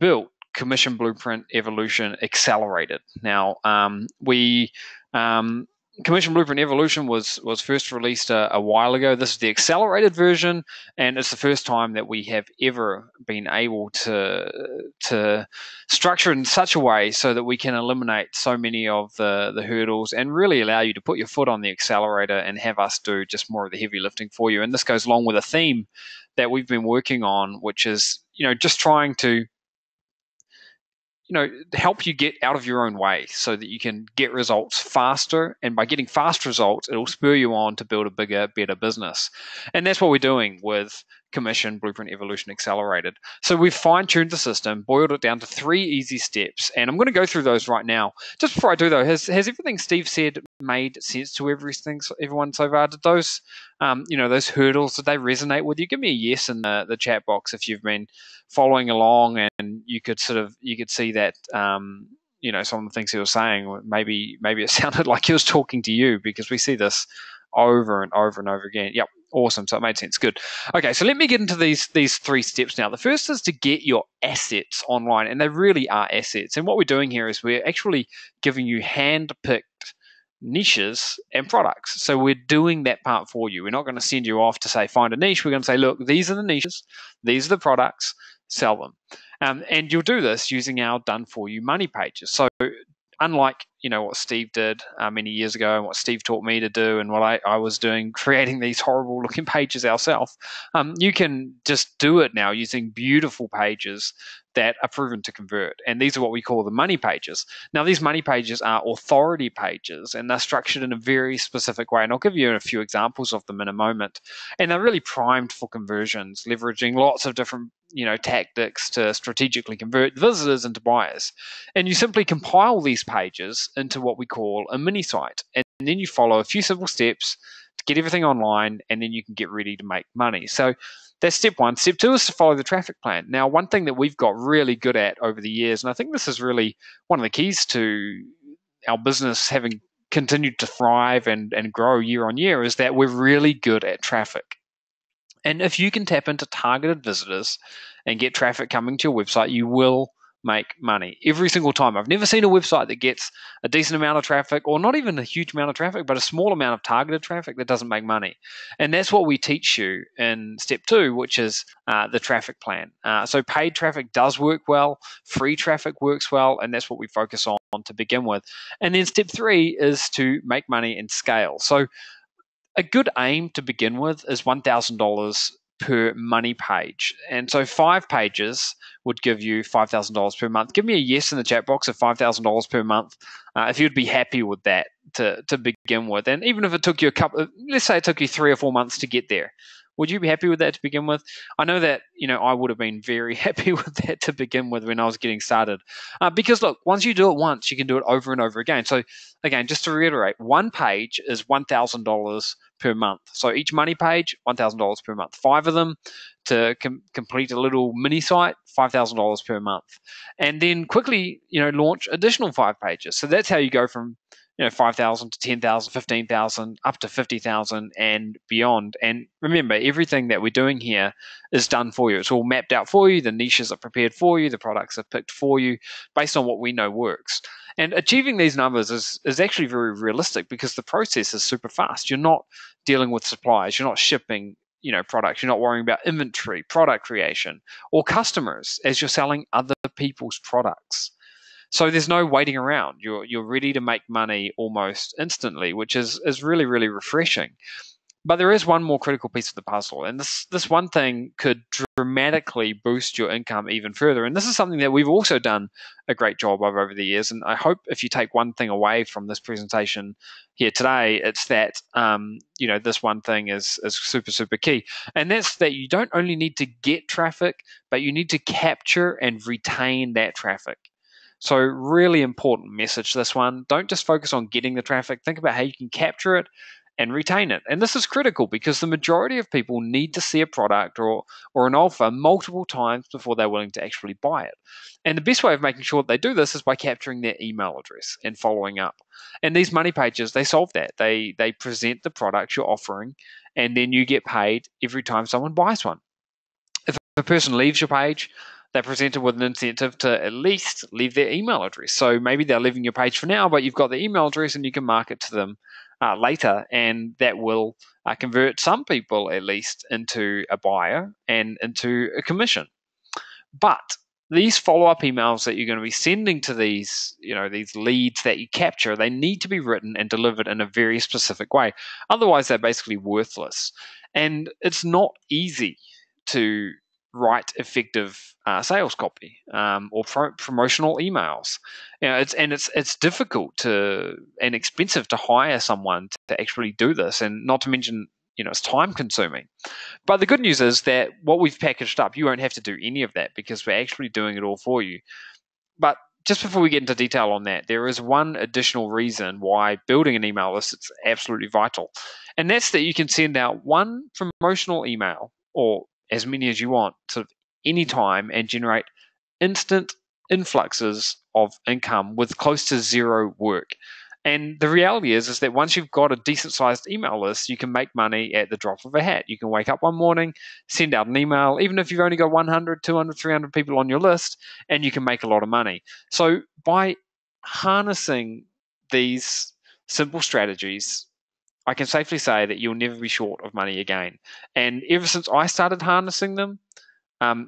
built Commission Blueprint Evolution Accelerated. Now, Commission Blueprint Evolution was first released a while ago. This is the accelerated version, and it's the first time that we have ever been able to structure it in such a way so that we can eliminate so many of the hurdles and really allow you to put your foot on the accelerator and have us do just more of the heavy lifting for you. And this goes along with a theme that we've been working on, which is, you know, just trying to you know, help you get out of your own way so that you can get results faster. And by getting fast results, it'll spur you on to build a bigger, better business. And that's what we're doing with Commission Blueprint Evolution Accelerated. So we've fine-tuned the system, boiled it down to 3 easy steps. And I'm going to go through those right now. Just before I do, though, has everything Steve said made sense to everyone so far? Did those, you know, those hurdles, did they resonate with you? Give me a yes in the chat box if you've been following along and you could sort of, you could see that, you know, some of the things he was saying, maybe it sounded like he was talking to you, because we see this over and over and over again. Yep. Awesome. So it made sense. Good. Okay. So let me get into these 3 steps now. The first is to get your assets online, and they really are assets. And what we're doing here is we're actually giving you hand-picked niches and products. So we're doing that part for you. We're not going to send you off to say, find a niche. We're going to say, look, these are the niches. These are the products. Sell them. And you'll do this using our done-for-you money pages. So unlike, you know, what Steve did many years ago and what Steve taught me to do and what I was doing, creating these horrible looking pages ourselves, you can just do it now using beautiful pages that are proven to convert. And these are what we call the money pages. Now, these money pages are authority pages, and they're structured in a very specific way. And I'll give you a few examples of them in a moment. And they're really primed for conversions, leveraging lots of different, you know, tactics to strategically convert visitors into buyers. And you simply compile these pages into what we call a mini site. And then you follow a few simple steps to get everything online, and then you can get ready to make money. So that's step 1. Step 2 is to follow the traffic plan. Now, one thing that we've got really good at over the years, and I think this is really one of the keys to our business having continued to thrive and grow year on year, is that we're really good at traffic. And if you can tap into targeted visitors and get traffic coming to your website, you will make money every single time. I've never seen a website that gets a decent amount of traffic, or not even a huge amount of traffic, but a small amount of targeted traffic, that doesn't make money. And that's what we teach you in step 2, which is the traffic plan. So paid traffic does work well, free traffic works well, and that's what we focus on to begin with. And then step 3 is to make money and scale. So a good aim to begin with is $1,000 per money page. And so 5 pages would give you $5,000 per month. Give me a yes in the chat box of $5,000 per month if you'd be happy with that to begin with. And even if it took you let's say it took you 3 or 4 months to get there, would you be happy with that to begin with? I know that, you know, I would have been very happy with that to begin with when I was getting started. Because look, once you do it once, you can do it over and over again. So again, just to reiterate, one page is $1,000 per month. So each money page, $1,000 per month. 5 of them to complete a little mini site, $5,000 per month. And then quickly, you know, launch additional 5 pages. So that's how you go from, you know, 5,000 to 10,000, 15,000, up to 50,000 and beyond. And remember, everything that we're doing here is done for you. It's all mapped out for you. The niches are prepared for you. The products are picked for you based on what we know works. And achieving these numbers is actually very realistic because the process is super fast. You're not dealing with suppliers. You're not shipping, you know, products. You're not worrying about inventory, product creation, or customers, as you're selling other people's products. So there's no waiting around. You're ready to make money almost instantly, which is really, really refreshing. But there is one more critical piece of the puzzle, and this one thing could dramatically boost your income even further. And this is something that we've also done a great job of over the years. And I hope if you take one thing away from this presentation here today, it's that you know, this one thing is super, super key. And that's that you don't only need to get traffic, but you need to capture and retain that traffic. So really important message, this one. Don't just focus on getting the traffic. Think about how you can capture it and retain it. And this is critical because the majority of people need to see a product or an offer multiple times before they're willing to actually buy it. And the best way of making sure that they do this is by capturing their email address and following up. And these money pages, they solve that. They present the product you're offering, and then you get paid every time someone buys one. If a person leaves your page, they're presented with an incentive to at least leave their email address. So maybe they're leaving your page for now, but you've got their email address and you can market to them later, and that will convert some people at least into a buyer and into a commission. But these follow-up emails that you're going to be sending to these, you know, these leads that you capture, they need to be written and delivered in a very specific way. Otherwise, they're basically worthless. And it's not easy to write effective sales copy or promotional emails. You know, it's difficult to and expensive to hire someone to actually do this, and not to mention, you know, it's time consuming. But the good news is that what we've packaged up, you won't have to do any of that because we're actually doing it all for you. But just before we get into detail on that, there is one additional reason why building an email list is absolutely vital. And that's that you can send out one promotional email, or as many as you want, sort of anytime, and generate instant influxes of income with close to zero work. And the reality is that once you've got a decent-sized email list, you can make money at the drop of a hat. You can wake up one morning, send out an email, even if you've only got 100, 200, 300 people on your list, and you can make a lot of money. So by harnessing these simple strategies, I can safely say that you'll never be short of money again. And ever since I started harnessing them,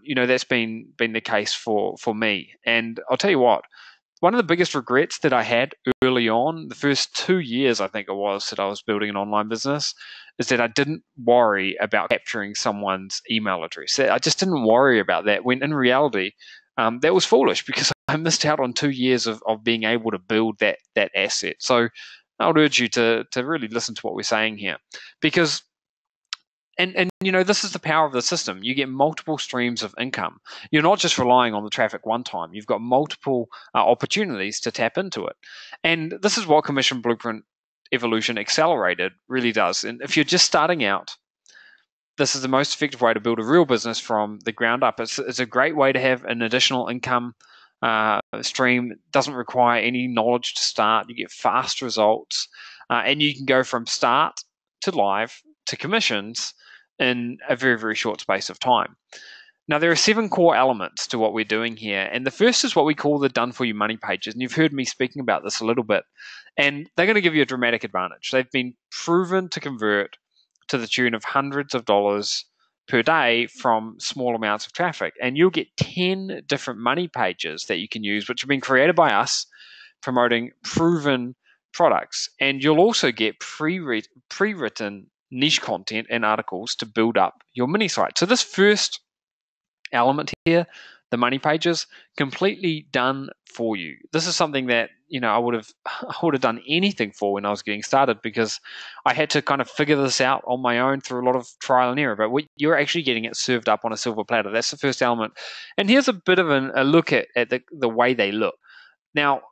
you know, that's been the case for me. And I'll tell you what, one of the biggest regrets that I had early on, the first 2 years, I think it was, that I was building an online business, is that I didn't worry about capturing someone's email address. I just didn't worry about that, when in reality, that was foolish, because I missed out on 2 years of being able to build that asset. So I would urge you to really listen to what we're saying here, because and you know, this is the power of the system. You get multiple streams of income. You're not just relying on the traffic one time. You've got multiple opportunities to tap into it. And this is what Commission Blueprint Evolution Accelerated really does. And if you're just starting out, this is the most effective way to build a real business from the ground up. It's a great way to have an additional income stream. It doesn't require any knowledge to start. You get fast results, and you can go from start to live to commissions in a very, very short space of time. Now, there are 7 core elements to what we're doing here. And the first is what we call the Done For You Money pages. And you've heard me speaking about this a little bit. And they're going to give you a dramatic advantage. They've been proven to convert to the tune of hundreds of dollars per day from small amounts of traffic. And you'll get 10 different money pages that you can use, which have been created by us promoting proven products. And you'll also get pre-written niche content and articles to build up your mini site. So this first element here, the money pages, completely done for you. This is something that, you know, I would have done anything for when I was getting started, because I had to kind of figure this out on my own through a lot of trial and error. But what you're actually getting it served up on a silver platter. That's the first element. And here's a bit of a look at the way they look. Now,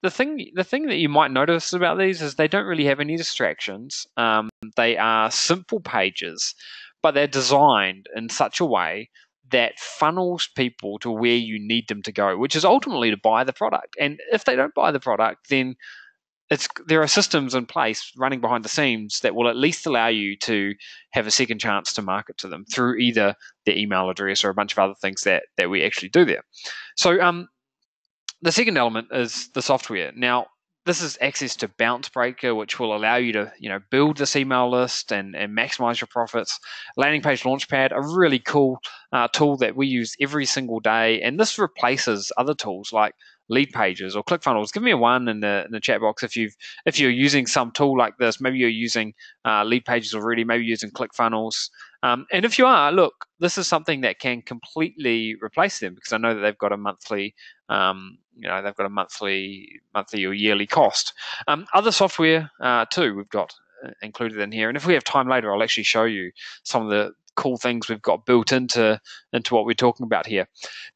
the thing that you might notice about these is they don't really have any distractions. They are simple pages, but they're designed in such a way that funnels people to where you need them to go, which is ultimately to buy the product. And if they don't buy the product, then there are systems in place running behind the scenes that will at least allow you to have a second chance to market to them through either their email address or a bunch of other things that we actually do there. So the second element is the software. Now, this is access to Bounce Breaker, which will allow you to, you know, build this email list and maximize your profits. Landing Page Launchpad, a really cool tool that we use every single day. And this replaces other tools like lead pages or ClickFunnels. Give me a one in the chat box if you're using some tool like this. Maybe you're using lead pages already, maybe using ClickFunnels. And if you are, look, this is something that can completely replace them, because I know that they've got a monthly, monthly or yearly cost. Other software too we've got included in here. And if we have time later, I'll actually show you some of the cool things we've got built into what we're talking about here.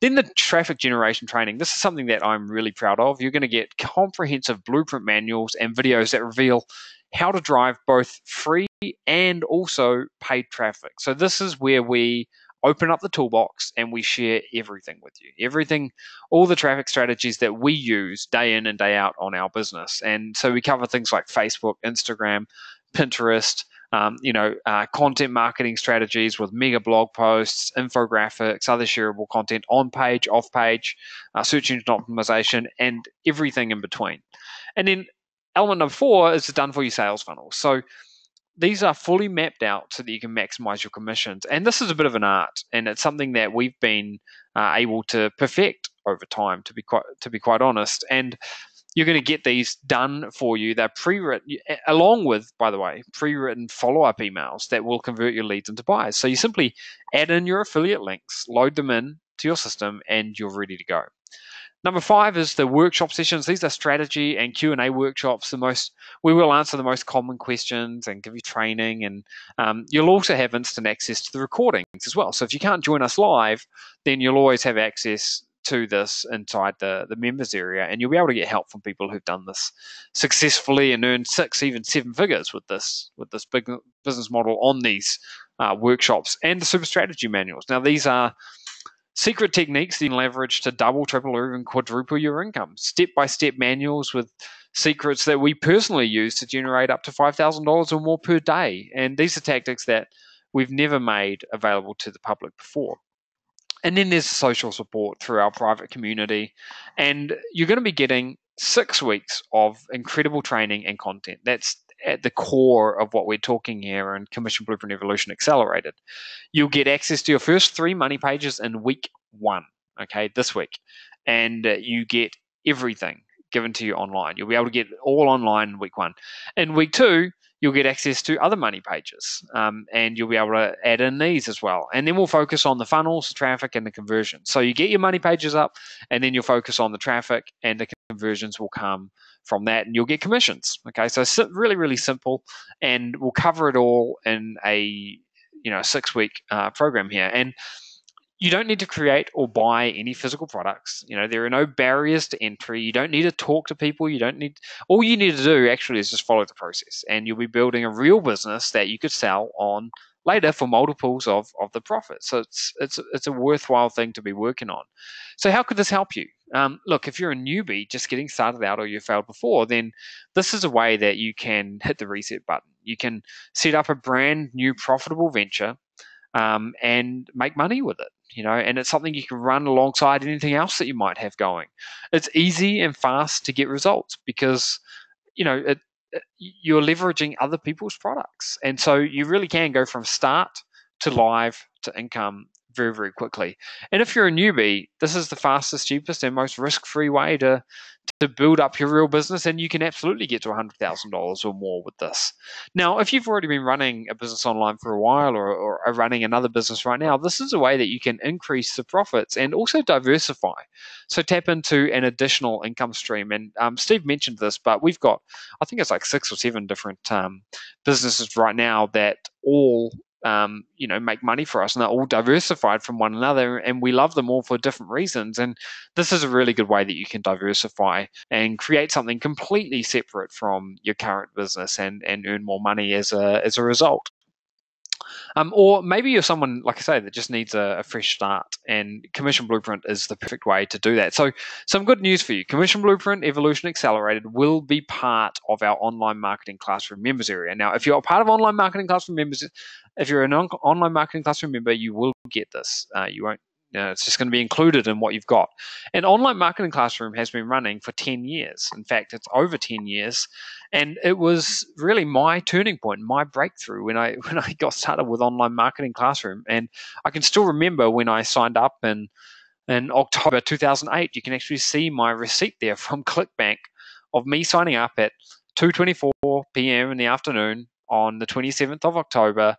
Then the traffic generation training. This is something that I'm really proud of. You're going to get comprehensive blueprint manuals and videos that reveal how to drive both free and also paid traffic. So this is where we open up the toolbox and we share everything with you. Everything, all the traffic strategies that we use day in and day out on our business. And so we cover things like Facebook, Instagram, Pinterest, content marketing strategies with mega blog posts, infographics, other shareable content, on page, off page, search engine optimization, and everything in between. And then element number 4 is the Done For You sales funnel. So these are fully mapped out so that you can maximize your commissions. And this is a bit of an art, and it's something that we've been able to perfect over time, to be quite honest. And You're going to get these done for you. They're pre-written, along with, by the way, pre-written follow-up emails that will convert your leads into buyers. So you simply add in your affiliate links, load them in to your system, and you're ready to go. Number 5 is the workshop sessions. These are strategy and Q&A workshops. We will answer the most common questions and give you training, and you'll also have instant access to the recordings as well. So if you can't join us live, then you'll always have access to this inside the members area, and you'll be able to get help from people who've done this successfully and earned 6, even 7 figures with this big business model on these workshops and the super strategy manuals. Now, these are secret techniques that you can leverage to double, triple, or even quadruple your income. Step-by-step manuals with secrets that we personally use to generate up to $5,000 or more per day. And these are tactics that we've never made available to the public before. And then there's social support through our private community. And you're going to be getting 6 weeks of incredible training and content. That's at the core of what we're talking here in Commission Blueprint Evolution Accelerated. You'll get access to your first 3 money pages in week 1, okay, this week. And you get everything given to you online. You'll be able to get all online in week 1. In week 2, you'll get access to other money pages, and you'll be able to add in these as well. And then we'll focus on the funnels, the traffic, and the conversions. So you get your money pages up, and then you'll focus on the traffic, and the conversions will come from that, and you'll get commissions. Okay, so it's really, really simple, and we'll cover it all in a 6-week program here. And you don't need to create or buy any physical products. There are no barriers to entry. You don't need to talk to people. All you need to do actually is just follow the process, and you'll be building a real business that you could sell on later for multiples of the profit. So it's a worthwhile thing to be working on. So how could this help you? Look, if you're a newbie just getting started out, or you failed before, then this is a way that you can hit the reset button. You can set up a brand new profitable venture and make money with it. And it's something you can run alongside anything else that you might have going. It's easy and fast to get results because, you're leveraging other people's products. And so you really can go from start to live to income very, very quickly. And if you're a newbie, this is the fastest, cheapest, and most risk-free way to build up your real business, and you can absolutely get to $100,000 or more with this. Now, if you've already been running a business online for a while or are running another business right now, this is a way that you can increase the profits and also diversify. So tap into an additional income stream. And Steve mentioned this, but we've got, I think it's like 6 or 7 different businesses right now that all make money for us, and they're all diversified from one another, and we love them all for different reasons. And this is a really good way that you can diversify and create something completely separate from your current business and earn more money as a result. Or maybe you're someone, like I say, that just needs a fresh start, and Commission Blueprint is the perfect way to do that. So some good news for you. Commission Blueprint Evolution Accelerated will be part of our Online Marketing Classroom members area. Now, if you're a part of Online Marketing Classroom members, if you're an Online Marketing Classroom member, you will get this. You won't. It's just going to be included in what you've got. And Online Marketing Classroom has been running for 10 years. In fact, it's over 10 years. And it was really my turning point, my breakthrough when I got started with Online Marketing Classroom. And I can still remember when I signed up in October 2008. You can actually see my receipt there from ClickBank of me signing up at 2:24 p.m. in the afternoon on the 27th of October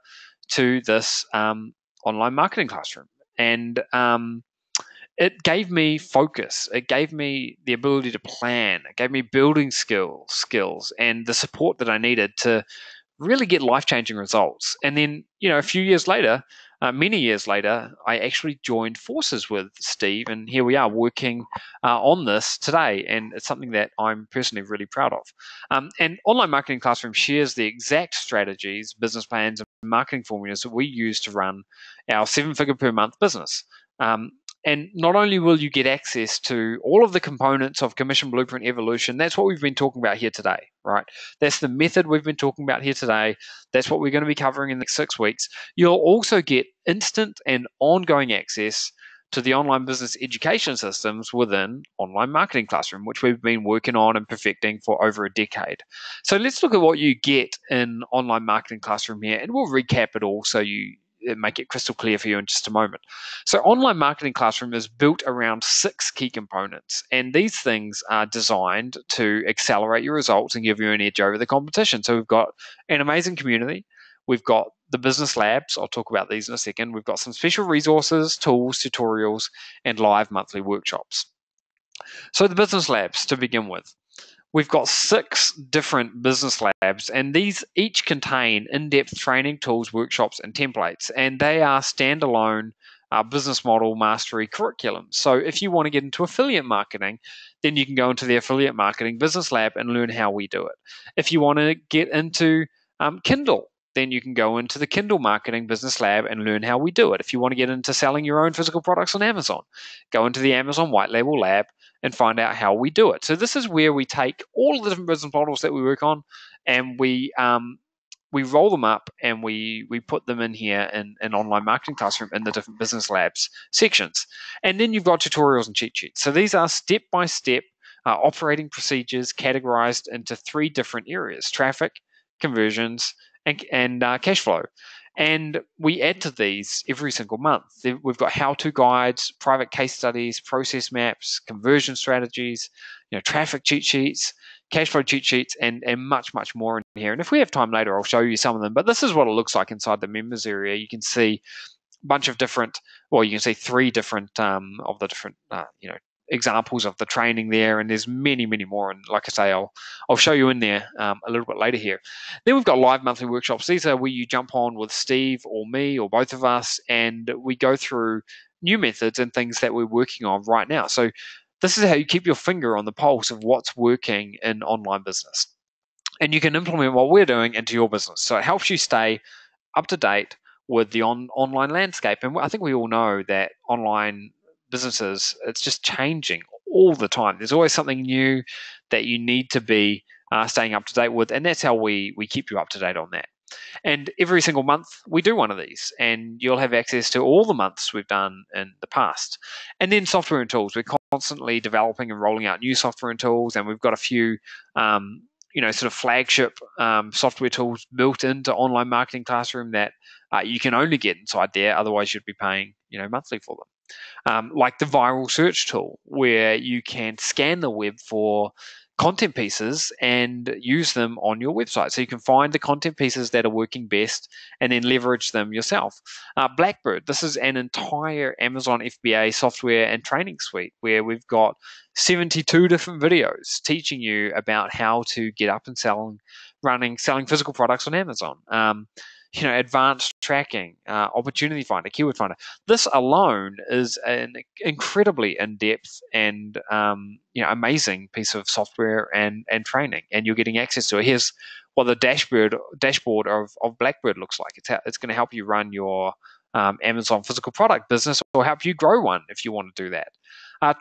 to this Online Marketing Classroom. And it gave me focus. It gave me the ability to plan. It gave me building skills, and the support that I needed to really get life-changing results. And then, a few years later, many years later, I actually joined forces with Steve, and here we are working on this today. And it's something that I'm personally really proud of. And Online Marketing Classroom shares the exact strategies, business plans, and marketing formulas that we use to run our 7-figure per month business. And not only will you get access to all of the components of Commission Blueprint Evolution, that's what we've been talking about here today, right? That's the method we've been talking about here today. That's what we're going to be covering in the next 6 weeks. You'll also get instant and ongoing access to the online business education systems within Online Marketing Classroom, which we've been working on and perfecting for over a decade. So let's look at what you get in Online Marketing Classroom here, and we'll recap it all so you it might get crystal clear for you in just a moment. So Online Marketing Classroom is built around 6 key components, and these things are designed to accelerate your results and give you an edge over the competition. So we've got an amazing community. We've got the business labs. I'll talk about these in a second. We've got some special resources, tools, tutorials, and live monthly workshops. So the business labs to begin with. We've got 6 different business labs, and these each contain in-depth training, tools, workshops, and templates, and they are standalone business model mastery curriculums. So if you want to get into affiliate marketing, then you can go into the affiliate marketing business lab and learn how we do it. If you want to get into Kindle, then you can go into the Kindle Marketing Business Lab and learn how we do it. If you want to get into selling your own physical products on Amazon, go into the Amazon White Label Lab and find out how we do it. So this is where we take all of the different business models that we work on, and we roll them up and we put them in here in an Online Marketing Classroom in the different business labs sections. And then you've got tutorials and cheat sheets. So these are step-by-step operating procedures categorized into 3 different areas: traffic, conversions, and cash flow. And we add to these every single month. We've got how-to guides, private case studies, process maps, conversion strategies, traffic cheat sheets, cash flow cheat sheets, and much, much more in here. And if we have time later, I'll show you some of them. But this is what it looks like inside the members area. You can see a bunch of different, well, you can see 3 different of the different, examples of the training there, and there's many, many more. And like I say, I'll show you in there a little bit later here. Then we've got live monthly workshops. These are where you jump on with Steve or me or both of us, and we go through new methods and things that we're working on right now. So this is how you keep your finger on the pulse of what's working in online business. And you can implement what we're doing into your business. So it helps you stay up to date with the online landscape. And I think we all know that online businesses, it's just changing all the time. There's always something new that you need to be staying up to date with, and that's how we keep you up to date on that. And every single month we do one of these, and you'll have access to all the months we've done in the past. And then software and tools. We're constantly developing and rolling out new software and tools, and we've got a few sort of flagship software tools built into Online Marketing Classroom that you can only get inside there, otherwise you'd be paying monthly for them. Like the Viral Search tool, where you can scan the web for content pieces and use them on your website. So you can find the content pieces that are working best and then leverage them yourself. Blackbird, this is an entire Amazon FBA software and training suite where we've got 72 different videos teaching you about how to get up and selling physical products on Amazon. Advanced tracking, opportunity finder, keyword finder. This alone is an incredibly in-depth and amazing piece of software and training, and you're getting access to it. Here's what the dashboard of Blackbird looks like. It's going to help you run your Amazon physical product business, or help you grow one if you want to do that.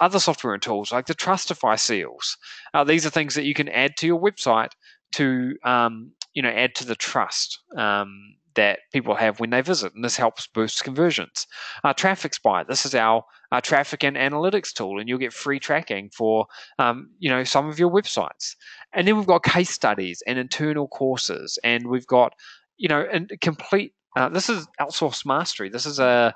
Other software and tools like the Trustify seals. These are things that you can add to your website to add to the trust that people have when they visit, and this helps boost conversions. Traffic Spy, this is our traffic and analytics tool, and you'll get free tracking for some of your websites. And then we've got case studies and internal courses, and we've got this is Outsourced Mastery. This is a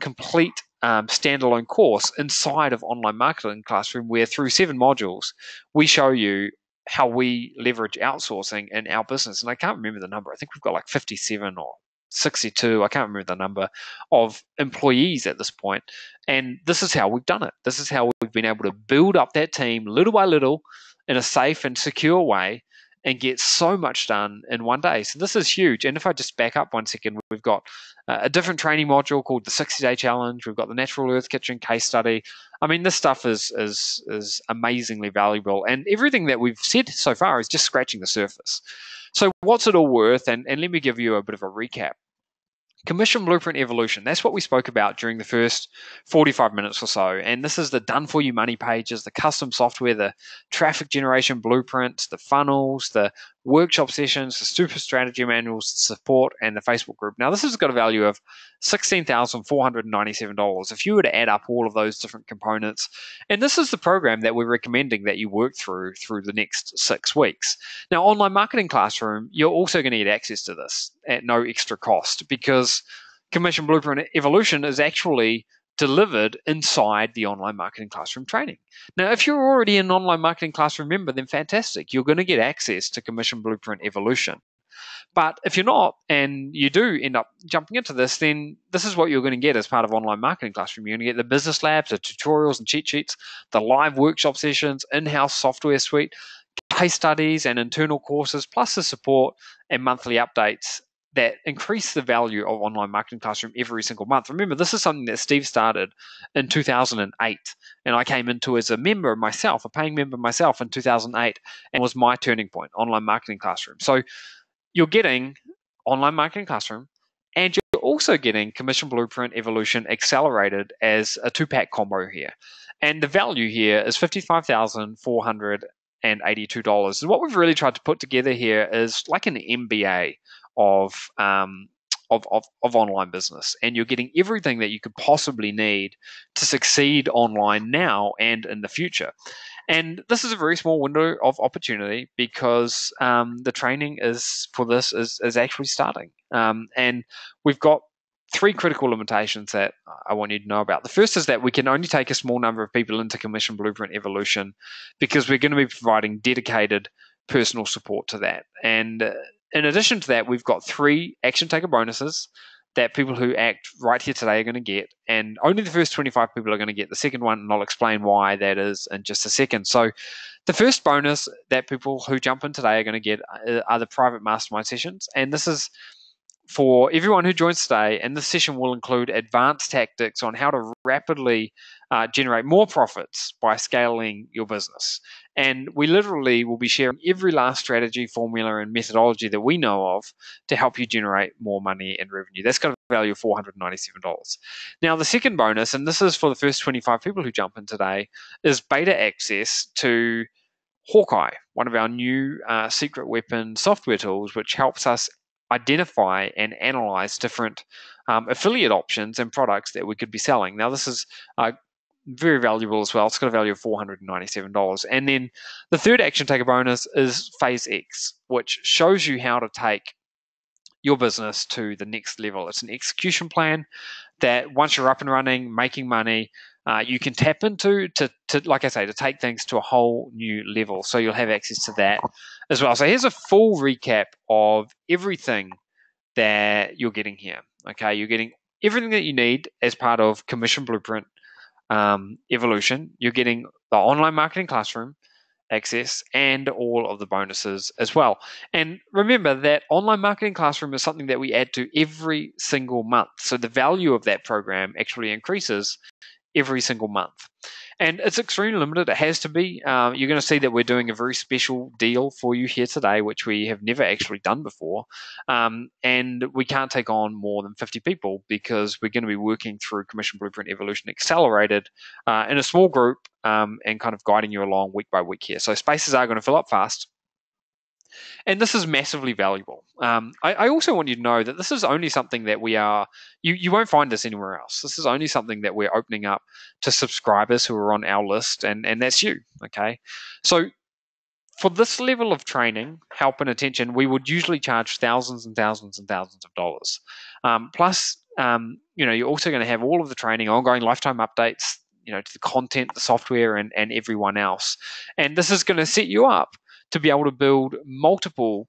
complete standalone course inside of Online Marketing Classroom, where through 7 modules we show you how we leverage outsourcing in our business. And I can't remember the number. I think we've got like 57 or 62. I can't remember the number of employees at this point. And this is how we've done it. This is how we've been able to build up that team little by little in a safe and secure way and get so much done in one day. So this is huge. And if I just back up one second, we've got a different training module called the 60-Day Challenge. We've got the Natural Earth Kitchen case study. I mean, this stuff is amazingly valuable. And everything that we've said so far is just scratching the surface. So what's it all worth? And let me give you a bit of a recap. Commission Blueprint Evolution, that's what we spoke about during the first 45 minutes or so. And this is the done-for-you money pages, the custom software, the traffic generation blueprints, the funnels, the workshop sessions, the super strategy manuals, support, and the Facebook group. Now, this has got a value of $16,497 if you were to add up all of those different components. And this is the program that we're recommending that you work through the next 6 weeks. Now, Online Marketing Classroom, you're also going to get access to this at no extra cost, because Commission Blueprint Evolution is actually delivered inside the Online Marketing Classroom training. Now, if you're already an Online Marketing Classroom member, then fantastic. You're going to get access to Commission Blueprint Evolution. But if you're not, and you do end up jumping into this, then this is what you're going to get as part of Online Marketing Classroom. You're going to get the business labs, the tutorials and cheat sheets, the live workshop sessions, in-house software suite, case studies and internal courses, plus the support and monthly updates that increase the value of Online Marketing Classroom every single month. Remember, this is something that Steve started in 2008, and I came into as a member myself, a paying member myself in 2008, and was my turning point, Online Marketing Classroom. So you're getting Online Marketing Classroom, and you're also getting Commission Blueprint Evolution Accelerated as a two-pack combo here. And the value here is $55,482. And what we've really tried to put together here is like an MBA of online business, and you're getting everything that you could possibly need to succeed online now and in the future. And this is a very small window of opportunity, because the training is for this is actually starting, and we've got three critical limitations that I want you to know about. The first is that we can only take a small number of people into Commission Blueprint Evolution, because we're going to be providing dedicated personal support to that. And in addition to that, we've got 3 action taker bonuses that people who act right here today are going to get, and only the first 25 people are going to get the second one, and I'll explain why that is in just a second. So the first bonus that people who jump in today are going to get are the private mastermind sessions, and this is for everyone who joins today, and this session will include advanced tactics on how to rapidly generate more profits by scaling your business. And we literally will be sharing every last strategy, formula, and methodology that we know of to help you generate more money and revenue. That's got a value of $497. Now, the second bonus, and this is for the first 25 people who jump in today, is beta access to Hawkeye, one of our new secret weapon software tools, which helps us identify and analyze different affiliate options and products that we could be selling. Now, this is very valuable as well. It's got a value of $497. And then the third action taker bonus is Phase X, which shows you how to take your business to the next level. It's an execution plan that once you're up and running, making money, you can tap into like I say, to take things to a whole new level. So you'll have access to that as well. So here's a full recap of everything that you're getting here. Okay, you're getting everything that you need as part of Commission Blueprint Evolution. You're getting the Online Marketing Classroom access and all of the bonuses as well. And remember that Online Marketing Classroom is something that we add to every single month. So the value of that program actually increases every single month. And it's extremely limited. It has to be. You're going to see that we're doing a very special deal for you here today, which we have never actually done before. And we can't take on more than 50 people, because we're going to be working through Commission Blueprint Evolution Accelerated in a small group, and kind of guiding you along week by week here. So spaces are going to fill up fast. And this is massively valuable. I also want you to know that this is only something that we are, you won't find this anywhere else. This is only something that we're opening up to subscribers who are on our list, and that's you, okay? So for this level of training, help and attention, we would usually charge thousands and thousands and thousands of dollars. Plus, you know, you're also going to have all of the training, ongoing lifetime updates, you know, to the content, the software, and everyone else. And this is going to set you up to be able to build multiple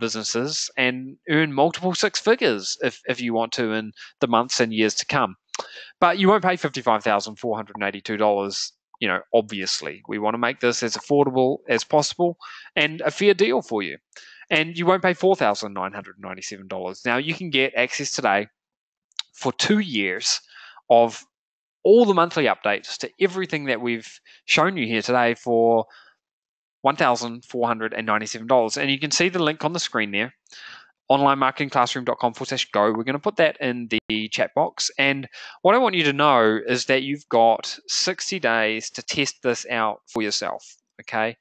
businesses and earn multiple six figures if you want to in the months and years to come. But you won't pay $55,482, you know, obviously. We want to make this as affordable as possible and a fair deal for you. And you won't pay $4,997. Now, you can get access today for 2 years of all the monthly updates to everything that we've shown you here today for $1,497. And you can see the link on the screen there, onlinemarketingclassroom.com/go. We're going to put that in the chat box. And what I want you to know is that you've got 60 days to test this out for yourself, okay?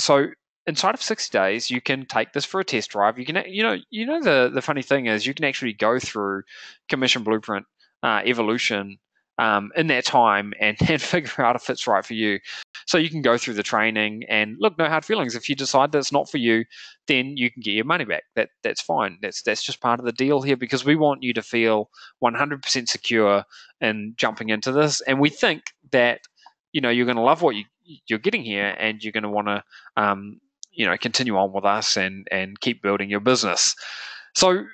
So inside of 60 days, you can take this for a test drive. You can, the funny thing is you can actually go through Commission Blueprint evolution in that time and figure out if it's right for you. So you can go through the training and look, no hard feelings. If you decide that it's not for you, then you can get your money back. That's fine. That's just part of the deal here, because we want you to feel 100% secure in jumping into this. And we think that, you're going to love what you're getting here, and you're going to want to, continue on with us and keep building your business. So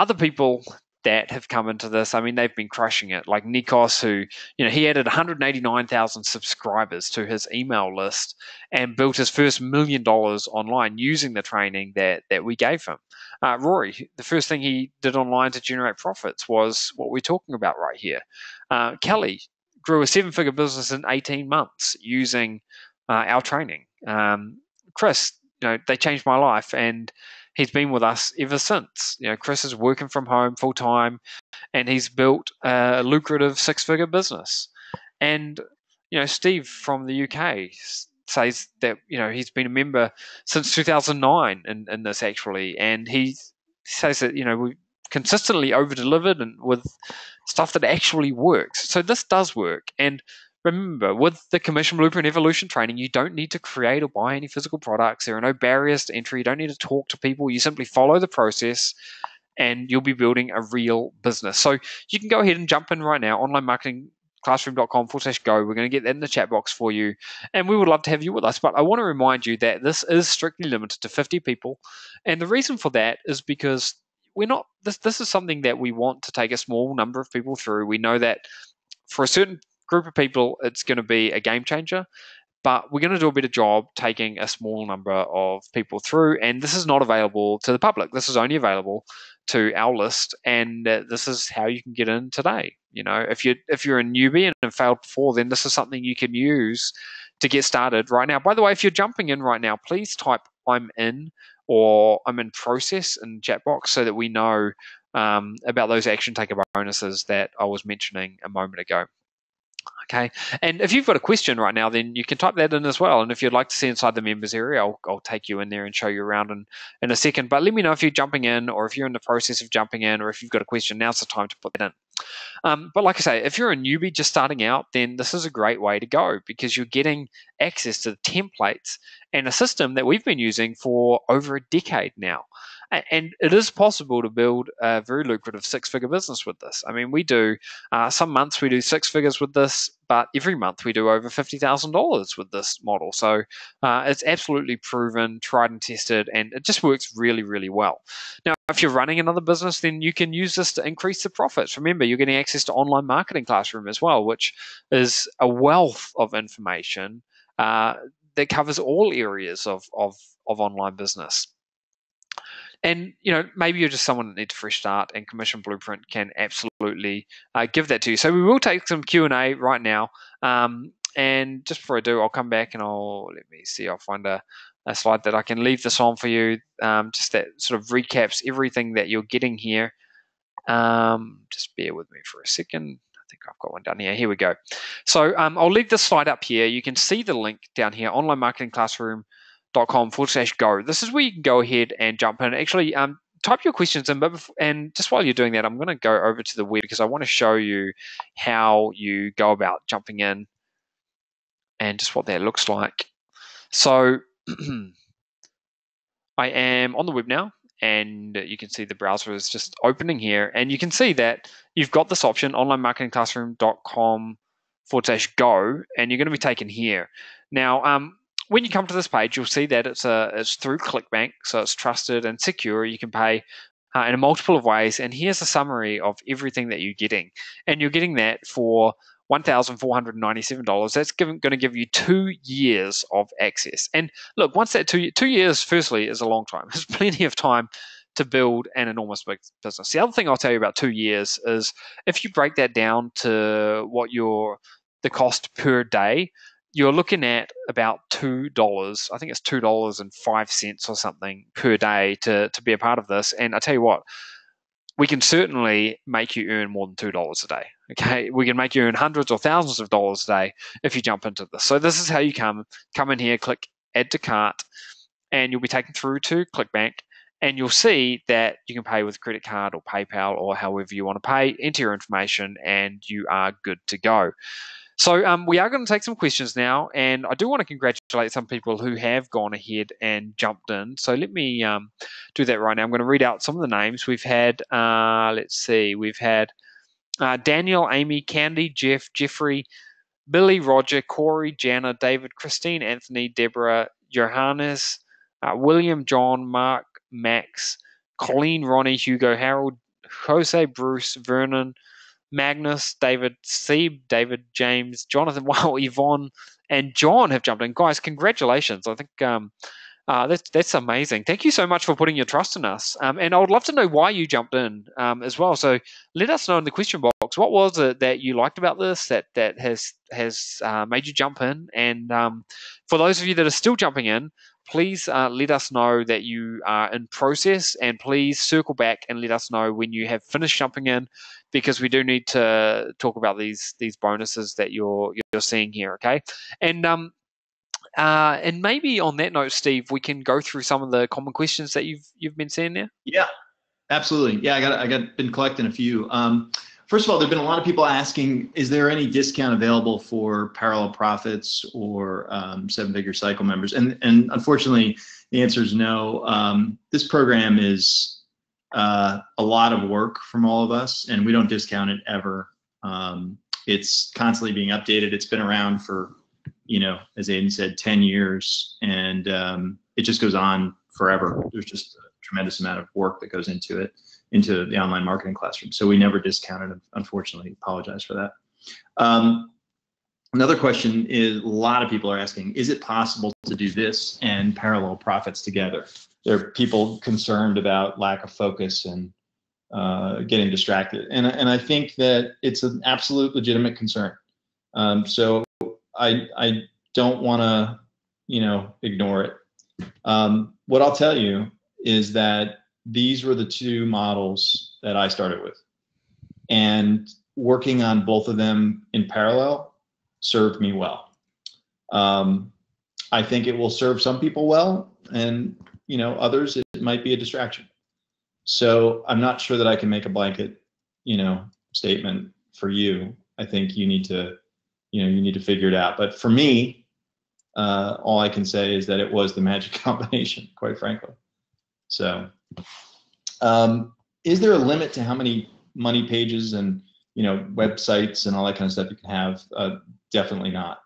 other people that have come into this, they've been crushing it. Like Nikos, who, he added 189,000 subscribers to his email list and built his first $1 million online using the training that we gave him. Rory, the first thing he did online to generate profits was what we're talking about right here. Kelly grew a 7-figure business in 18 months using our training. Chris, they changed my life, and he's been with us ever since. Chris is working from home full time, and he's built a lucrative 6-figure business. And Steve from the UK says that he's been a member since 2009 in this actually, and he says that we consistently over-delivered and with stuff that actually works. So this does work. And remember, with the Commission Blueprint Evolution training, you don't need to create or buy any physical products. There are no barriers to entry. You don't need to talk to people. You simply follow the process, and you'll be building a real business. So you can go ahead and jump in right now, onlinemarketingclassroom.com/go. We're going to get that in the chat box for you, and we would love to have you with us. But I want to remind you that this is strictly limited to 50 people, and the reason for that is because this is something that we want to take a small number of people through. We know that for a certain group of people, it's going to be a game changer, but we're going to do a better job taking a small number of people through. And this is not available to the public. This is only available to our list, and this is how you can get in today. If you're a newbie and have failed before, then this is something you can use to get started right now. By the way, if you're jumping in right now, please type "I'm in" or "I'm in process" in the chat box so that we know about those action taker bonuses that I was mentioning a moment ago. Okay, and if you've got a question right now, then you can type that in as well. And if you'd like to see inside the members area, I'll take you in there and show you around in a second. But let me know if you're jumping in, or if you're in the process of jumping in, or if you've got a question. Now's the time to put that in. But like I say, if you're a newbie just starting out, then this is a great way to go, because you're getting access to the templates and a system that we've been using for over a decade now. And it is possible to build a very lucrative 6-figure business with this. We do some months we do 6 figures with this, but every month we do over $50,000 with this model. So it's absolutely proven, tried and tested, and it just works really, really well. Now, if you're running another business, then you can use this to increase the profits. Remember, you're getting access to Online Marketing Classroom as well, which is a wealth of information that covers all areas of online business. And, maybe you're just someone that needs a fresh start, and Commission Blueprint can absolutely give that to you. So we will take some Q&A right now. And just before I do, I'll come back and I'll find a slide that I can leave this on for you. Just that sort of recaps everything that you're getting here. Just bear with me for a second. I think I've got one down here. Here we go. So I'll leave this slide up here. You can see the link down here, onlinemarketingclassroom.com/go. This is where you can go ahead and jump in. Actually, type your questions in, and just while you're doing that, I'm going to go over to the web, because I want to show you how you go about jumping in and just what that looks like. So I am on the web now, and you can see the browser is just opening here, and you can see that you've got this option, onlinemarketingclassroom.com/go, and you're going to be taken here. Now, when you come to this page, you'll see that it's through ClickBank, so it's trusted and secure. You can pay in a multiple of ways, and here's a summary of everything that you're getting. And you're getting that for $1,497. That's going to give you 2 years of access. And look, once that 2 years, firstly, is a long time. There's plenty of time to build an enormous big business. The other thing I'll tell you about 2 years is if you break that down to what the cost per day, you're looking at about $2. I think it's $2.05 or something per day to be a part of this. And I tell you what, we can certainly make you earn more than $2 a day. Okay, we can make you earn hundreds or thousands of dollars a day if you jump into this. So this is how you come in here, click Add to Cart, and you'll be taken through to ClickBank, and you'll see that you can pay with credit card or PayPal or however you want to pay, enter your information, and you are good to go. So we are going to take some questions now, and I do want to congratulate some people who have gone ahead and jumped in. So let me do that right now. I'm going to read out some of the names. We've had, let's see, we've had Daniel, Amy, Candy, Jeff, Jeffrey, Billy, Roger, Corey, Jana, David, Christine, Anthony, Deborah, Johannes, William, John, Mark, Max, Colleen, Ronnie, Hugo, Harold, Jose, Bruce, Vernon, Magnus, David, Seb, David, James, Jonathan, wow, Yvonne, and John have jumped in. Guys, congratulations. I think that's amazing. Thank you so much for putting your trust in us. And I would love to know why you jumped in as well. So let us know in the question box, what was it that you liked about this that has made you jump in? And for those of you that are still jumping in, please let us know that you are in process, and please circle back and let us know when you have finished jumping in, because we do need to talk about these bonuses that you're seeing here, okay? And maybe on that note, Steve, we can go through some of the common questions that you've been seeing there. Yeah, absolutely. Yeah, I got been collecting a few. First of all, there've been a lot of people asking, is there any discount available for Parallel Profits or 7-figure cycle members? And unfortunately, the answer is no. This program is a lot of work from all of us, and we don't discount it ever. It's constantly being updated. It's been around for, as Aiden said, 10 years, and it just goes on forever. There's just a tremendous amount of work that goes into it, into the online marketing classroom. So we never discounted it, unfortunately. Apologize for that. Another question is, a lot of people are asking, is it possible to do this and Parallel Profits together? There are people concerned about lack of focus and getting distracted. And I think that it's an absolute legitimate concern. So I don't want to, ignore it. What I'll tell you is that these were the two models that I started with, and working on both of them in parallel served me well. I think it will serve some people well, and others it might be a distraction. So I'm not sure that I can make a blanket, statement for you. I think you need to, figure it out. But for me, all I can say is that it was the magic combination, quite frankly. So, is there a limit to how many money pages and, websites and all that kind of stuff you can have? Definitely not.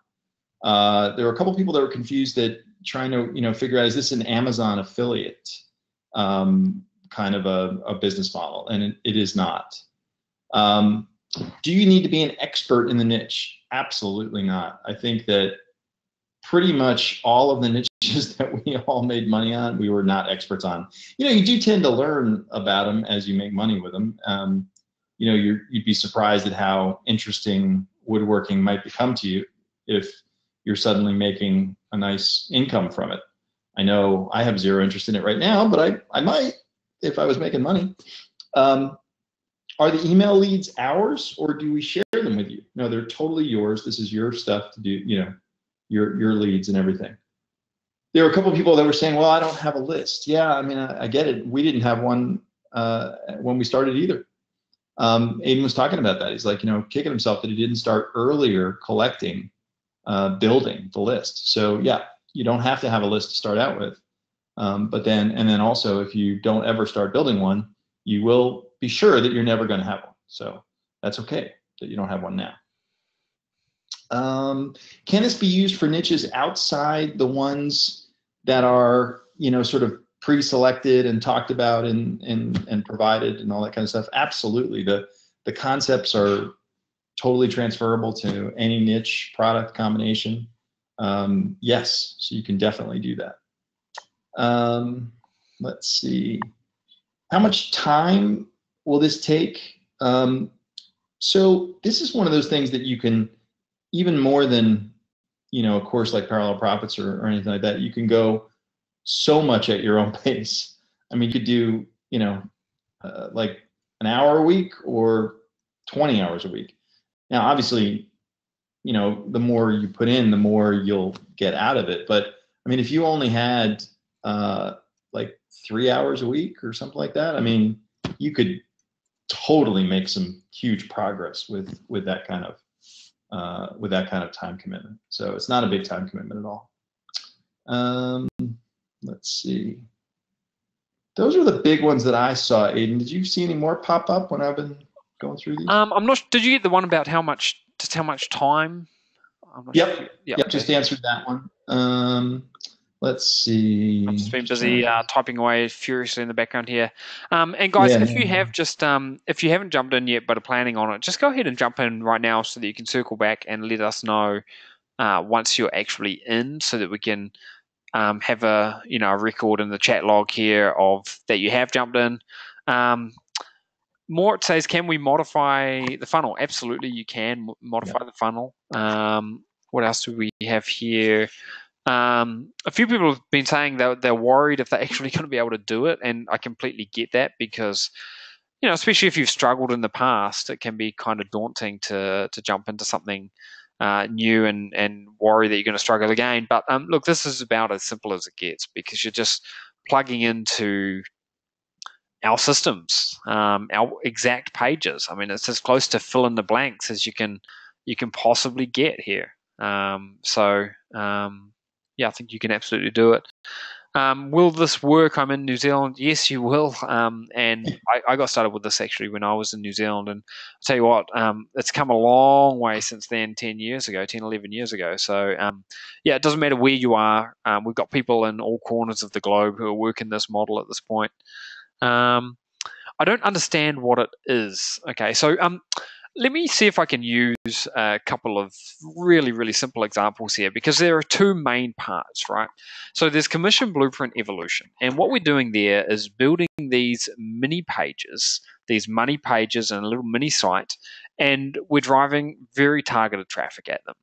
There were a couple people that were confused that trying to, figure out, is this an Amazon affiliate kind of a business model? And it is not. Do you need to be an expert in the niche? Absolutely not. I think that pretty much all of the niches that we all made money on, we were not experts on. You do tend to learn about them as you make money with them. You'd be surprised at how interesting woodworking might become to you if you're suddenly making a nice income from it. I know I have zero interest in it right now, but I might if I was making money. Are the email leads ours, or do we share them with you? No, they're totally yours. This is your stuff to do, your leads and everything. There were a couple of people that were saying, well, I don't have a list. Yeah, I mean, I get it. We didn't have one when we started either. Aiden was talking about that. He's like, kicking himself that he didn't start earlier collecting, building the list. So yeah, you don't have to have a list to start out with. But then also, if you don't ever start building one, you will be sure that you're never going to have one. So that's okay that you don't have one now. Can this be used for niches outside the ones that are, sort of pre-selected and talked about and provided and all that kind of stuff? Absolutely. The concepts are totally transferable to any niche product combination. Yes, so you can definitely do that. Let's see. How much time will this take? So this is one of those things that you can, even more than, a course like Parallel Profits or anything like that, you can go so much at your own pace. I mean, you could do, like an hour a week or 20 hours a week. Now, obviously, the more you put in, the more you'll get out of it. But I mean, if you only had, like 3 hours a week or something like that. I mean, you could totally make some huge progress with that kind of time commitment. So it's not a big time commitment at all. Let's see. Those are the big ones that I saw. Aiden, did you see any more pop up when I've been going through these? I'm not. Did you get the one about how much time? Yep. Just answered that one. Let's see. I've just been busy typing away furiously in the background here. And guys, if you haven't jumped in yet but are planning on it, just go ahead and jump in right now so that you can circle back and let us know once you're actually in, so that we can have a record in the chat log here of that you have jumped in. Mort says, can we modify the funnel? Absolutely, you can modify the funnel. What else do we have here? A few people have been saying that they're worried if they're actually going to be able to do it, and I completely get that, because especially if you've struggled in the past, it can be kind of daunting to jump into something new and worry that you're going to struggle again. But look, this is about as simple as it gets, because you're just plugging into our systems, our exact pages. I mean, it's as close to fill in the blanks as you can possibly get here. Yeah, I think you can absolutely do it. Will this work? I'm in New Zealand. Yes, you will. And I got started with this actually when I was in New Zealand. And I'll tell you what, it's come a long way since then, 11 years ago. So, yeah, it doesn't matter where you are. We've got people in all corners of the globe who are working this model at this point. I don't understand what it is. Okay, so let me see if I can use a couple of really, really simple examples here, because there are two main parts, right? So there's Commission Blueprint Evolution. And what we're doing there is building these mini pages, these money pages and a little mini site, and we're driving very targeted traffic at them.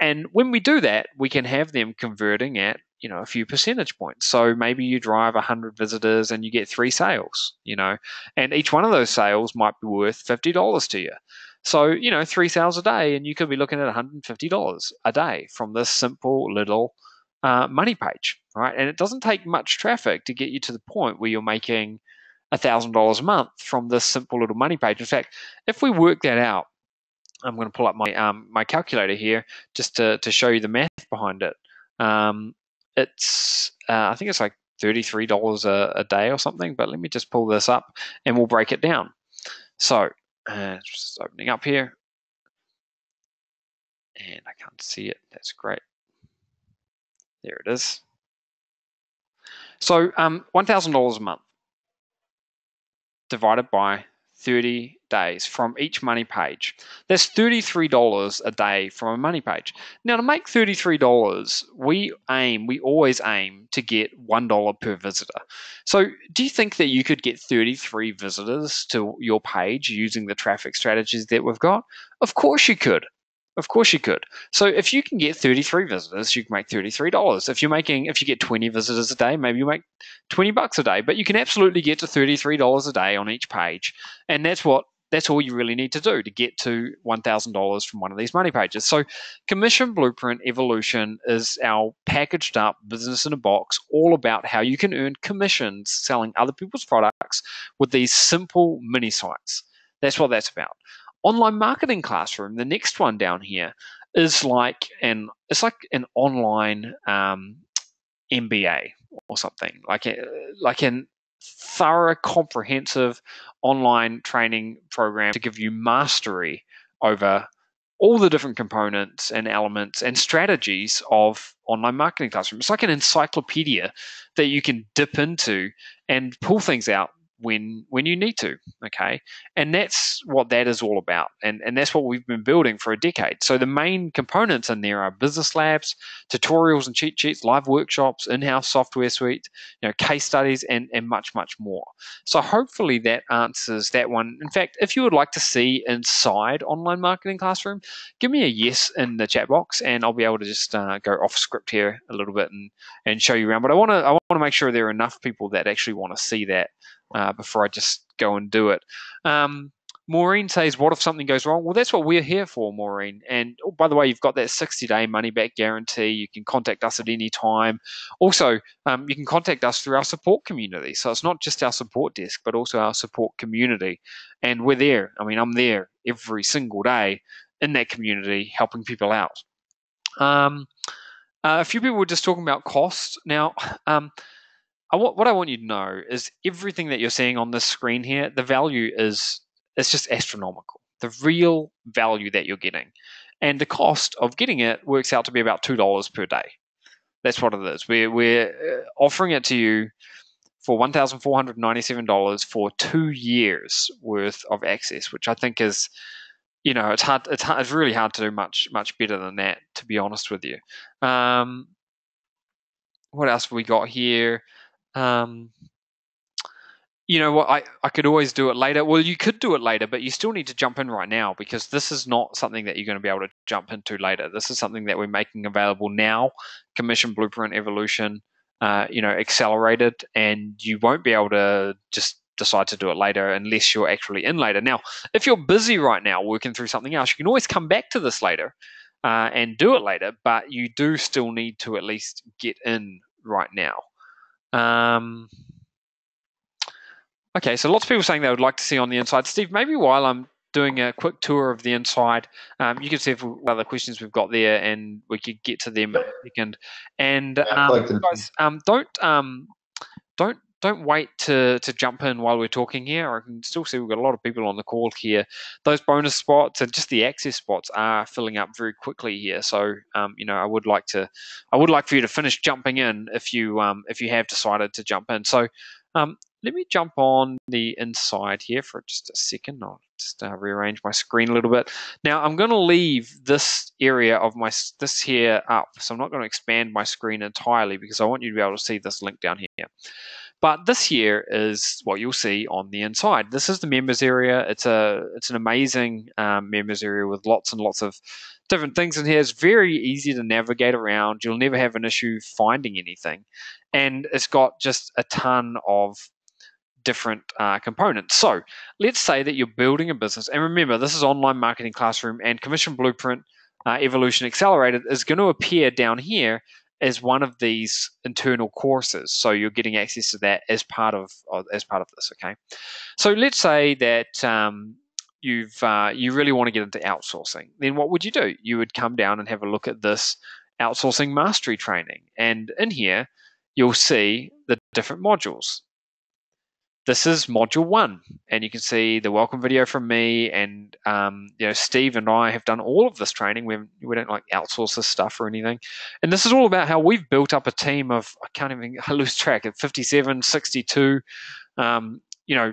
And when we do that, we can have them converting at a few percentage points. So maybe you drive 100 visitors and you get 3 sales, and each one of those sales might be worth $50 to you. So, 3 sales a day, and you could be looking at $150 a day from this simple little money page, right? And it doesn't take much traffic to get you to the point where you're making $1,000 a month from this simple little money page. In fact, if we work that out, I'm going to pull up my my calculator here just to show you the math behind it. It's I think it's like $33 a day or something, but let me just pull this up and we'll break it down. So just opening up here, and I can't see it. That's great. There it is. So $1,000 a month divided by 30 days from each money page. That's $33 a day from a money page. Now, to make $33, we always aim to get $1 per visitor. So do you think that you could get 33 visitors to your page using the traffic strategies that we've got? Of course you could. Of course you could. So if you can get 33 visitors, you can make $33. If you get 20 visitors a day, maybe you make $20 a day. But you can absolutely get to $33 a day on each page, and that's all you really need to do to get to $1,000 from one of these money pages. So Commission Blueprint Evolution is our packaged up business in a box, all about how you can earn commissions selling other people's products with these simple mini sites. That's what that's about. Online Marketing Classroom, the next one down here, is like an online MBA or something, like an thorough, comprehensive online training program to give you mastery over all the different components and elements and strategies of Online Marketing Classroom. It's like an encyclopedia that you can dip into and pull things out when you need to, okay? And that's what that is all about, and that's what we've been building for a decade. So the main components in there are business labs, tutorials and cheat sheets, live workshops, in-house software suite, case studies, and much, much more. So hopefully that answers that one. In fact, if you would like to see inside Online Marketing Classroom, give me a yes in the chat box, and I'll be able to just go off script here a little bit and show you around. But I want to make sure there are enough people that actually want to see that before I just go and do it. Maureen says, what if something goes wrong? Well, that's what we're here for, Maureen. And oh, by the way, you've got that 60-day money-back guarantee. You can contact us at any time. Also, you can contact us through our support community. So it's not just our support desk, but also our support community. And we're there. I mean, I'm there every single day in that community helping people out. A few people were just talking about cost. Now, what I want you to know is everything that you're seeing on this screen here, the value is... it's just astronomical, the real value that you're getting. And the cost of getting it works out to be about $2 per day. That's what it is. We're offering it to you for $1,497 for 2 years worth of access, which I think is, you know, it's really hard to do much better than that, to be honest with you. What else have we got here? You know what, I could always do it later. Well, you could do it later, but you still need to jump in right now, because this is not something that you're going to be able to jump into later. This is something that we're making available now, Commission Blueprint Evolution, you know, accelerated, and you won't be able to just decide to do it later unless you're actually in later. Now, if you're busy right now working through something else, you can always come back to this later and do it later, but you do still need to at least get in right now. Okay, so lots of people saying they would like to see on the inside. Steve, maybe while I'm doing a quick tour of the inside, you can see if what other questions we've got there, and we could get to them in a second. And guys, don't wait to jump in while we're talking here. I can still see we've got a lot of people on the call here. Those bonus spots and just the access spots are filling up very quickly here. So you know, I would like for you to finish jumping in if you have decided to jump in. So. Let me jump on the inside here for just a second. I'll just rearrange my screen a little bit. Now I'm going to leave this area of this here up, so I'm not going to expand my screen entirely because I want you to be able to see this link down here. But this here is what you'll see on the inside. This is the members area. It's an amazing members area with lots and lots of different things in here. It's very easy to navigate around. You'll never have an issue finding anything, and it's got just a ton of different components. So let's say that you're building a business, and remember, this is Online Marketing Classroom, and Commission Blueprint Evolution Accelerated is going to appear down here as one of these internal courses. So you're getting access to that as part of this. Okay, so let's say that you really want to get into outsourcing. Then what would you do? You would come down and have a look at this Outsourcing Mastery training, and in here you'll see the different modules. This is module one, and you can see the welcome video from me, and you know, Steve and I have done all of this training. We don't like outsource this stuff or anything, and this is all about how we've built up a team of, I lose track, of 57, 62, you know,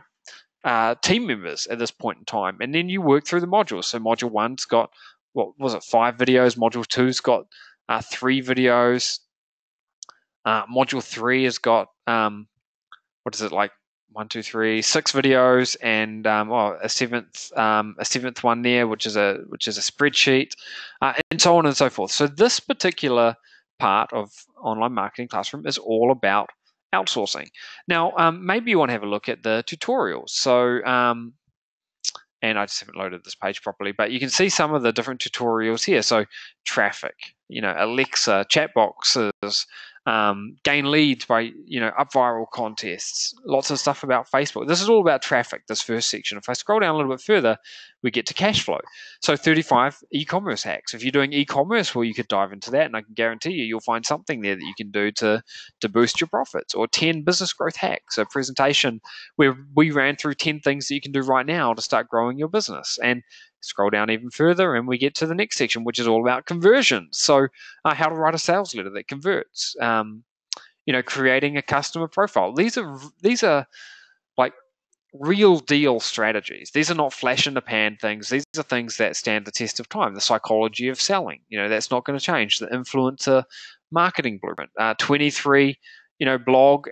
team members at this point in time. And then you work through the modules. So module one's got, what was it, 5 videos? Module two's got 3 videos. Module three has got what is it, like? 6 videos, and a seventh one there, which is a spreadsheet, and so on and so forth. So this particular part of Online Marketing Classroom is all about outsourcing. Now, maybe you want to have a look at the tutorials. So, and I just haven't loaded this page properly, but you can see some of the different tutorials here. So, traffic, you know, Alexa, chat boxes. Gain leads by, you know, up viral contests, lots of stuff about Facebook. This is all about traffic, this first section. If I scroll down a little bit further, we get to cash flow. So 35 e-commerce hacks. If you're doing e-commerce, well, you could dive into that, and I can guarantee you'll find something there that you can do to boost your profits. Or 10 business growth hacks, a presentation where we ran through 10 things that you can do right now to start growing your business. And scroll down even further, and we get to the next section, which is all about conversions. So, how to write a sales letter that converts. You know, creating a customer profile. These are like real deal strategies. These are not flash in the pan things. These are things that stand the test of time. The psychology of selling. You know, that's not going to change. The influencer marketing blueprint. 23. You know, blog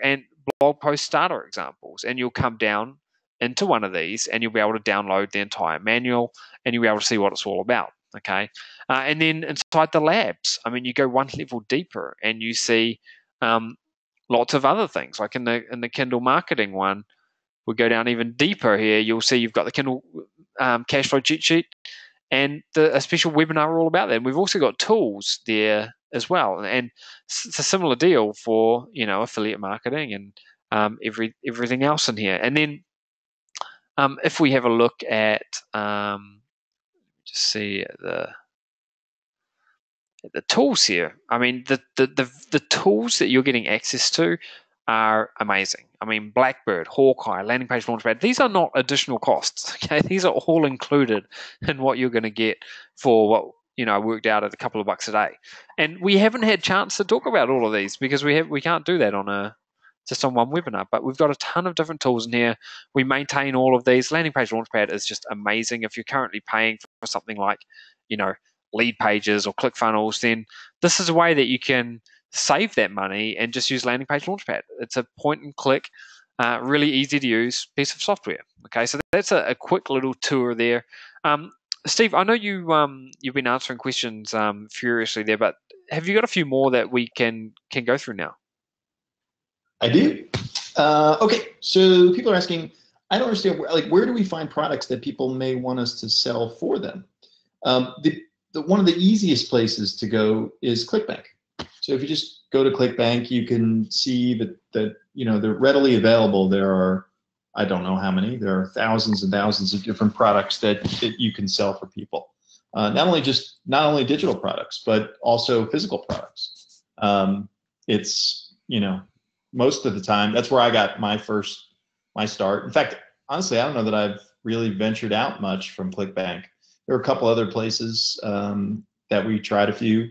post starter examples, and you'll come down into one of these, and you'll be able to download the entire manual, and you'll be able to see what it's all about. Okay, and then inside the labs, I mean, you go one level deeper, and you see lots of other things. Like in the Kindle marketing one, we go down even deeper here, you'll see you've got the Kindle cash flow cheat sheet and a special webinar all about that. And we've also got tools there as well. And it's a similar deal for, you know, affiliate marketing and everything else in here. And then if we have a look at, just see the tools here. I mean, the tools that you're getting access to are amazing. I mean, Blackbird, Hawkeye, Landing Page Launchpad, these are not additional costs. Okay, these are all included in what you're going to get for what, you know, I worked out at a couple of bucks a day. And we haven't had a chance to talk about all of these because we can't do that on a just on one webinar, but we've got a ton of different tools in here. We maintain all of these. Landing Page Launchpad is just amazing. If you're currently paying for something like, you know, lead pages or ClickFunnels, then this is a way that you can save that money and just use Landing Page Launchpad. It's a point and click, really easy to use piece of software. Okay, so that's a quick little tour there. Steve, I know you you've been answering questions furiously there, but have you got a few more that we can go through now? I do. Okay, so people are asking, I don't understand, where do we find products that people may want us to sell for them? One of the easiest places to go is ClickBank. So if you just go to ClickBank, you can see that you know, they're readily available. There are, I don't know how many, there are thousands and thousands of different products that you can sell for people. Not only digital products, but also physical products. It's, you know, most of the time, that's where I got my start. In fact, honestly, I don't know that I've really ventured out much from ClickBank. There are a couple other places that we tried a few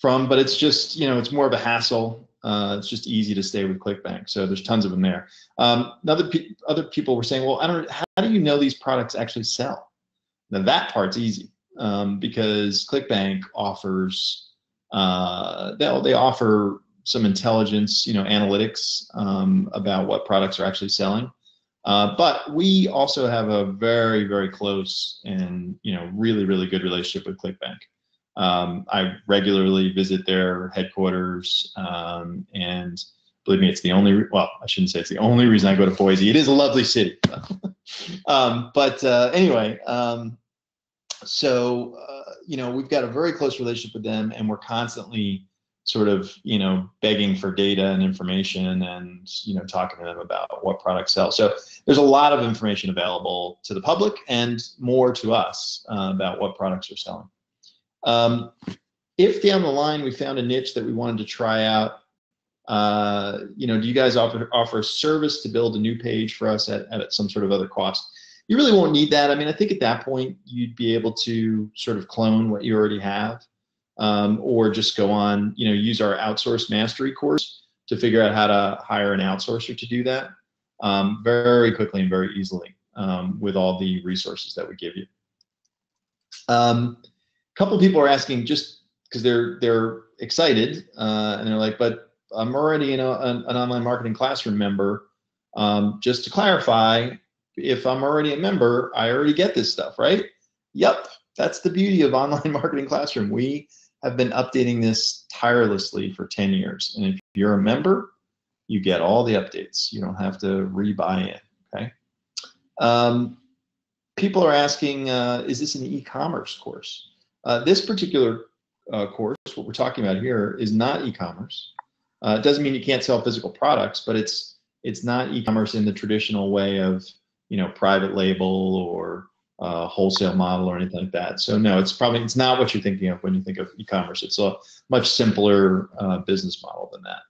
from, but it's just, you know, it's more of a hassle. It's just easy to stay with ClickBank. So there's tons of them there. Other people were saying, well, how do you know these products actually sell? Now that part's easy because ClickBank offers, they offer some intelligence, you know, analytics about what products are actually selling. But we also have a very, very close and, you know, really, really good relationship with ClickBank. I regularly visit their headquarters and believe me, it's the only, well, I shouldn't say it's the only reason I go to Boise. It is a lovely city. So, you know, we've got a very close relationship with them and we're constantly sort of, you know, begging for data and information and, you know, talking to them about what products sell. So there's a lot of information available to the public and more to us about what products are selling. If down the line we found a niche that we wanted to try out, you know, do you guys offer a service to build a new page for us at some sort of other cost? You really won't need that. I mean, I think at that point you'd be able to sort of clone what you already have. Or just go on, you know, use our Outsourced Mastery course to figure out how to hire an outsourcer to do that very quickly and very easily with all the resources that we give you. A couple of people are asking just because they're excited and they're like, but I'm already an online marketing classroom member. Just to clarify, if I'm already a member, I already get this stuff, right? Yep, that's the beauty of Online Marketing Classroom. We have been updating this tirelessly for 10 years. And if you're a member, you get all the updates. You don't have to re-buy in, okay? People are asking, is this an e-commerce course? This particular course, what we're talking about here, is not e-commerce. It doesn't mean you can't sell physical products, but it's not e-commerce in the traditional way of, you know, private label or wholesale model or anything like that. So no, it's not what you're thinking of when you think of e-commerce. It's a much simpler business model than that.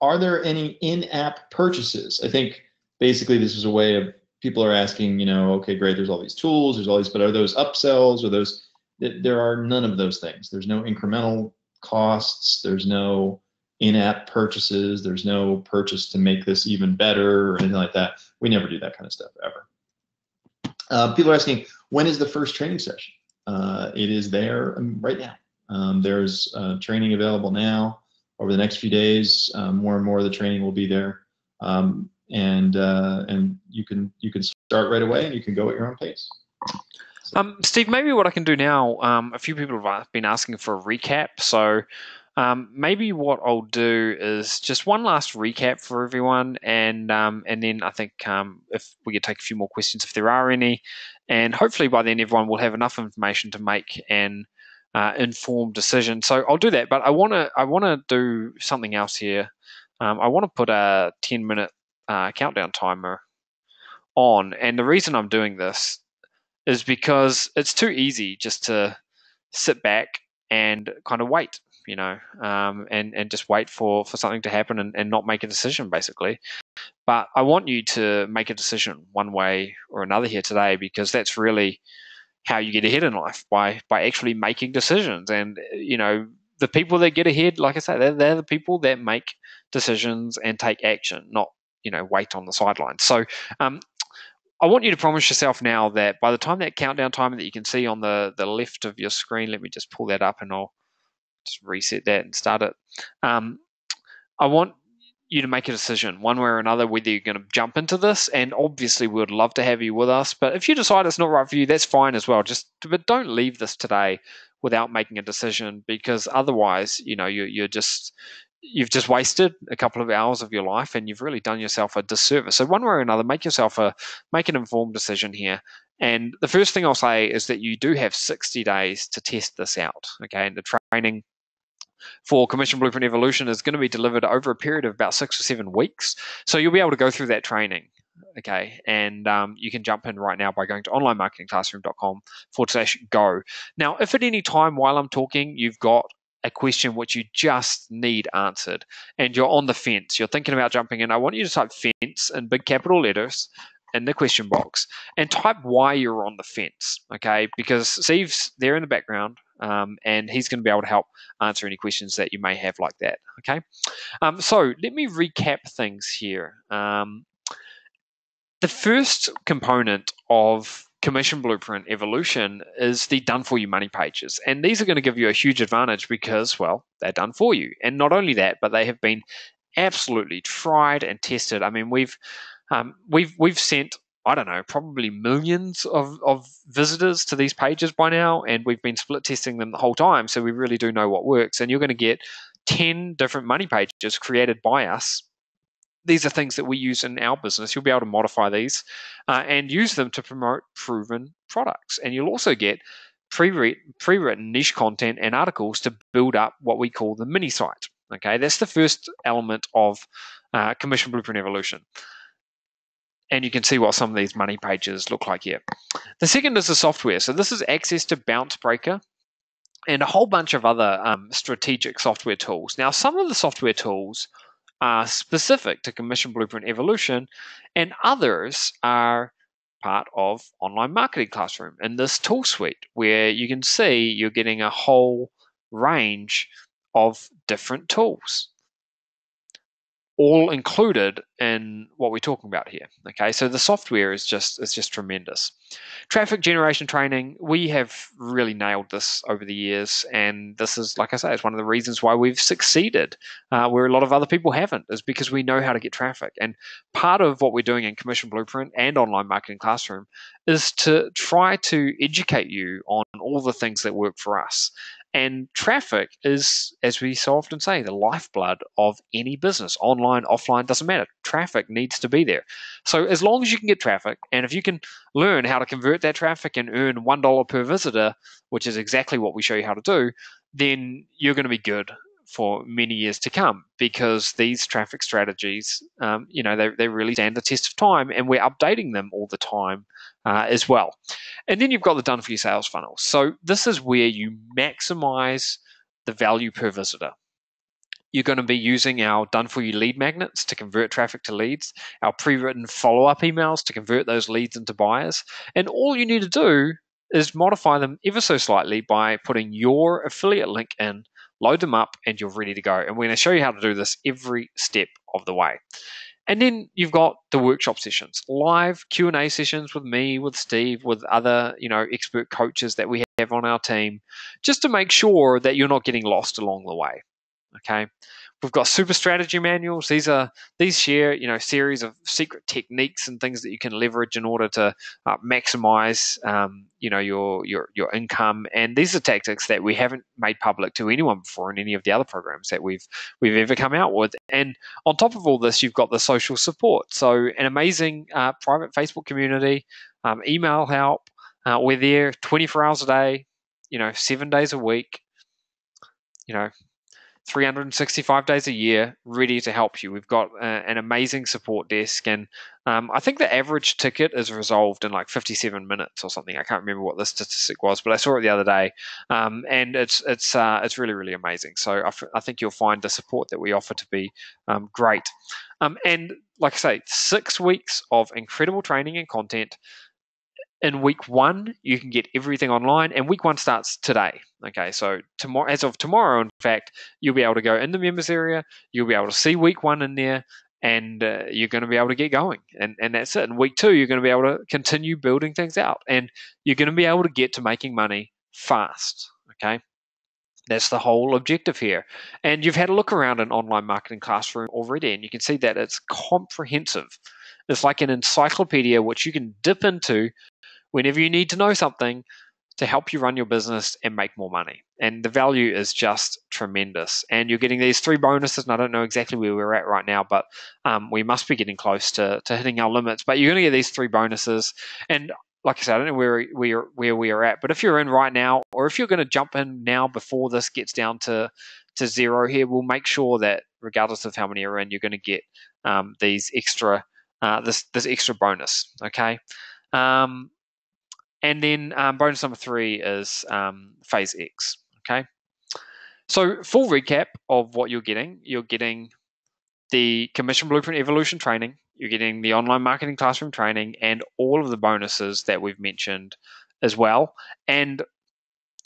Are there any in-app purchases? I think basically this is a way of people are asking, you know, okay, great, there's all these tools, there's all these, but are those upsells? Are those? There are none of those things. There's no incremental costs. There's no in-app purchases. There's no purchase to make this even better or anything like that. We never do that kind of stuff ever. People are asking, when is the first training session? It is there right now. There's training available now. Over the next few days, more and more of the training will be there, and you can start right away, and you can go at your own pace. So. Steve, maybe what I can do now. A few people have been asking for a recap, so Maybe what I'll do is just one last recap for everyone, and then I think if we could take a few more questions if there are any, and hopefully by then everyone will have enough information to make an informed decision. So I'll do that, but I wanna do something else here. I want to put a 10-minute countdown timer on, and the reason I'm doing this is because it's too easy just to sit back and kind of wait. You know, and just wait for something to happen and not make a decision, basically. But I want you to make a decision one way or another here today, because that's really how you get ahead in life, by actually making decisions. And, you know, the people that get ahead, like I say, they're the people that make decisions and take action, not, you know, wait on the sidelines. So I want you to promise yourself now that by the time that countdown timer that you can see on the left of your screen, let me just pull that up and I'll just reset that and start it. I want you to make a decision one way or another whether you're going to jump into this, and obviously we would love to have you with us, but if you decide it's not right for you, that's fine as well. But don't leave this today without making a decision, because otherwise, you know, you've just wasted a couple of hours of your life and you've really done yourself a disservice. So one way or another, make an informed decision here. And the first thing I'll say is that you do have 60 days to test this out, okay? And the training for Commission Blueprint Evolution is going to be delivered over a period of about 6 or 7 weeks. So you'll be able to go through that training, okay? And you can jump in right now by going to onlinemarketingclassroom.com/go. Now, if at any time while I'm talking, you've got a question which you just need answered and you're on the fence, you're thinking about jumping in, I want you to type fence in big capital letters in the question box and type why you're on the fence, okay? Because Steve's there in the background, and he's going to be able to help answer any questions that you may have like that, okay? So let me recap things here. The first component of Commission Blueprint Evolution is the done for you money pages, and these are going to give you a huge advantage because, well, they're done for you. And not only that, but they have been absolutely tried and tested. I mean, we've sent, I don't know, probably millions of visitors to these pages by now, and we've been split testing them the whole time, so we really do know what works. And you're going to get 10 different money pages created by us. These are things that we use in our business. You'll be able to modify these and use them to promote proven products. And you'll also get pre-written niche content and articles to build up what we call the mini site. Okay, that's the first element of Commission Blueprint Evolution. And you can see what some of these money pages look like here. The second is the software. So this is access to Bounce Breaker and a whole bunch of other strategic software tools. Now, some of the software tools are specific to Commission Blueprint Evolution, and others are part of Online Marketing Classroom in this tool suite, where you can see you're getting a whole range of different tools, all included in what we're talking about here, okay? So the software is just tremendous. Traffic generation training, we have really nailed this over the years, and this is, like I say, it's one of the reasons why we've succeeded where a lot of other people haven't, is because we know how to get traffic. And part of what we're doing in Commission Blueprint and Online Marketing Classroom is to try to educate you on all the things that work for us. And traffic is, as we so often say, the lifeblood of any business. Online, offline, doesn't matter. Traffic needs to be there. So as long as you can get traffic, and if you can learn how to convert that traffic and earn $1 per visitor, which is exactly what we show you how to do, then you're going to be good for many years to come, because these traffic strategies, you know, they really stand the test of time, and we're updating them all the time as well. And then you've got the done for you sales funnel. So this is where you maximize the value per visitor. You're going to be using our done for you lead magnets to convert traffic to leads, our pre-written follow-up emails to convert those leads into buyers, and all you need to do is modify them ever so slightly by putting your affiliate link in, load them up, and you're ready to go. And we're going to show you how to do this every step of the way. And then you've got the workshop sessions, live Q&A sessions with me, with Steve, with other, you know, expert coaches that we have on our team, just to make sure that you're not getting lost along the way, okay? We've got super strategy manuals. These share, series of secret techniques and things that you can leverage in order to maximize, your income. And these are tactics that we haven't made public to anyone before in any of the other programs that we've ever come out with. And on top of all this, you've got the social support. So an amazing private Facebook community, email help. We're there 24 hours a day, 7 days a week, 365 days a year, ready to help you. We've got an amazing support desk, and I think the average ticket is resolved in like 57 minutes or something. I can't remember what the statistic was, but I saw it the other day, and it's really, really amazing. So I think you'll find the support that we offer to be great. And like I say, 6 weeks of incredible training and content. In week 1, you can get everything online, and week 1 starts today. Okay, so tomorrow, as of tomorrow, in fact, you'll be able to go in the members area. You'll be able to see week 1 in there, and you're going to be able to get going, and that's it. In week 2, you're going to be able to continue building things out, and you're going to be able to get to making money fast. Okay, that's the whole objective here. And you've had a look around an online marketing classroom already, and you can see that it's comprehensive. It's like an encyclopedia which you can dip into whenever you need to know something to help you run your business and make more money. And the value is just tremendous. And you're getting these 3 bonuses, and I don't know exactly where we're at right now, but we must be getting close to hitting our limits. But you're going to get these 3 bonuses. And like I said, I don't know where we are at, but if you're in right now, or if you're going to jump in now before this gets down to zero here, we'll make sure that regardless of how many are in, you're going to get these extra this extra bonus. Okay. And then bonus number 3 is Phase X, okay? So full recap of what you're getting the Commission Blueprint Evolution training, you're getting the Online Marketing Classroom training, and all of the bonuses that we've mentioned as well. And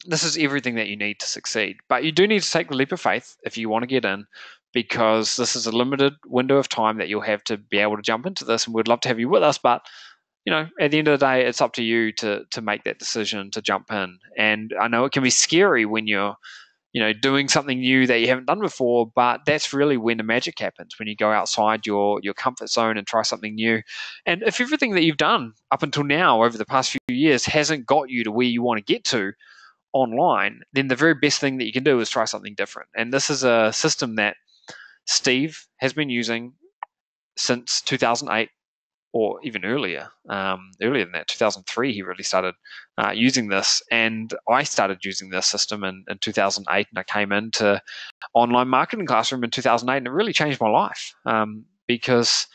this is everything that you need to succeed. But you do need to take the leap of faith if you want to get in, because this is a limited window of time that you'll have to be able to jump into this, and we'd love to have you with us, but at the end of the day, it's up to you to make that decision to jump in. And I know it can be scary when you're, doing something new that you haven't done before, but that's really when the magic happens, when you go outside your comfort zone and try something new. And if everything that you've done up until now over the past few years hasn't got you to where you want to get to online, then the very best thing that you can do is try something different. And this is a system that Steve has been using since 2008. Or even earlier, earlier than that, 2003, he really started using this. And I started using this system in 2008, and I came into Online Marketing Classroom in 2008, and it really changed my life because,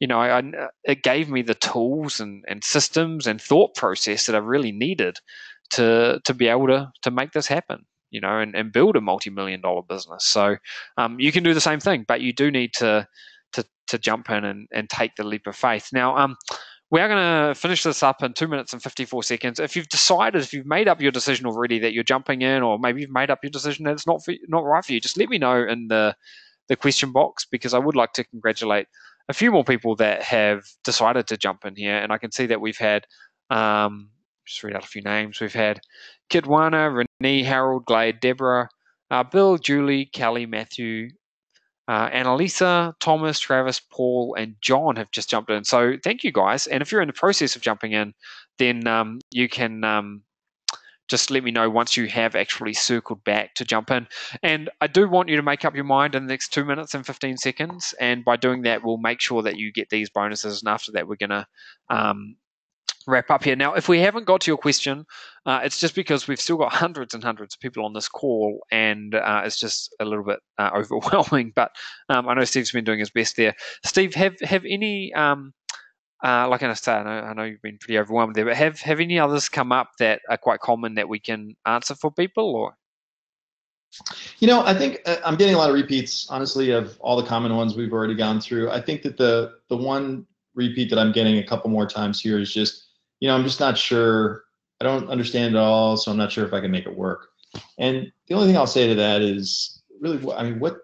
it gave me the tools and systems and thought process that I really needed to be able to make this happen, and build a multi-million-dollar business. So you can do the same thing, but you do need to jump in and take the leap of faith. Now, we are going to finish this up in 2 minutes and 54 seconds. If you've decided, if you've made up your decision already that you're jumping in, or maybe you've made up your decision that it's not right for you, just let me know in the question box, because I would like to congratulate a few more people that have decided to jump in here. And I can see that we've had, just read out a few names. We've had Kidwana, Renee, Harold, Glade, Deborah, Bill, Julie, Kelly, Matthew, Annalisa, Thomas, Travis, Paul, and John have just jumped in. So thank you guys. And if you're in the process of jumping in, then you can just let me know once you have actually circled back to jump in. And I do want you to make up your mind in the next 2 minutes and 15 seconds. And by doing that, we'll make sure that you get these bonuses. And after that, we're going to wrap up here. Now, if we haven't got to your question, it's just because we've still got hundreds and hundreds of people on this call, and it's just a little bit overwhelming. But I know Steve's been doing his best there. Steve, have any like I say, I know you've been pretty overwhelmed there, but have any others come up that are quite common that we can answer for people? Or I think I'm getting a lot of repeats, honestly, of all the common ones we've already gone through. I think that the one repeat that I'm getting a couple more times here is just, I'm just not sure. I don't understand it all, so I'm not sure if I can make it work. And the only thing I'll say to that is, really, what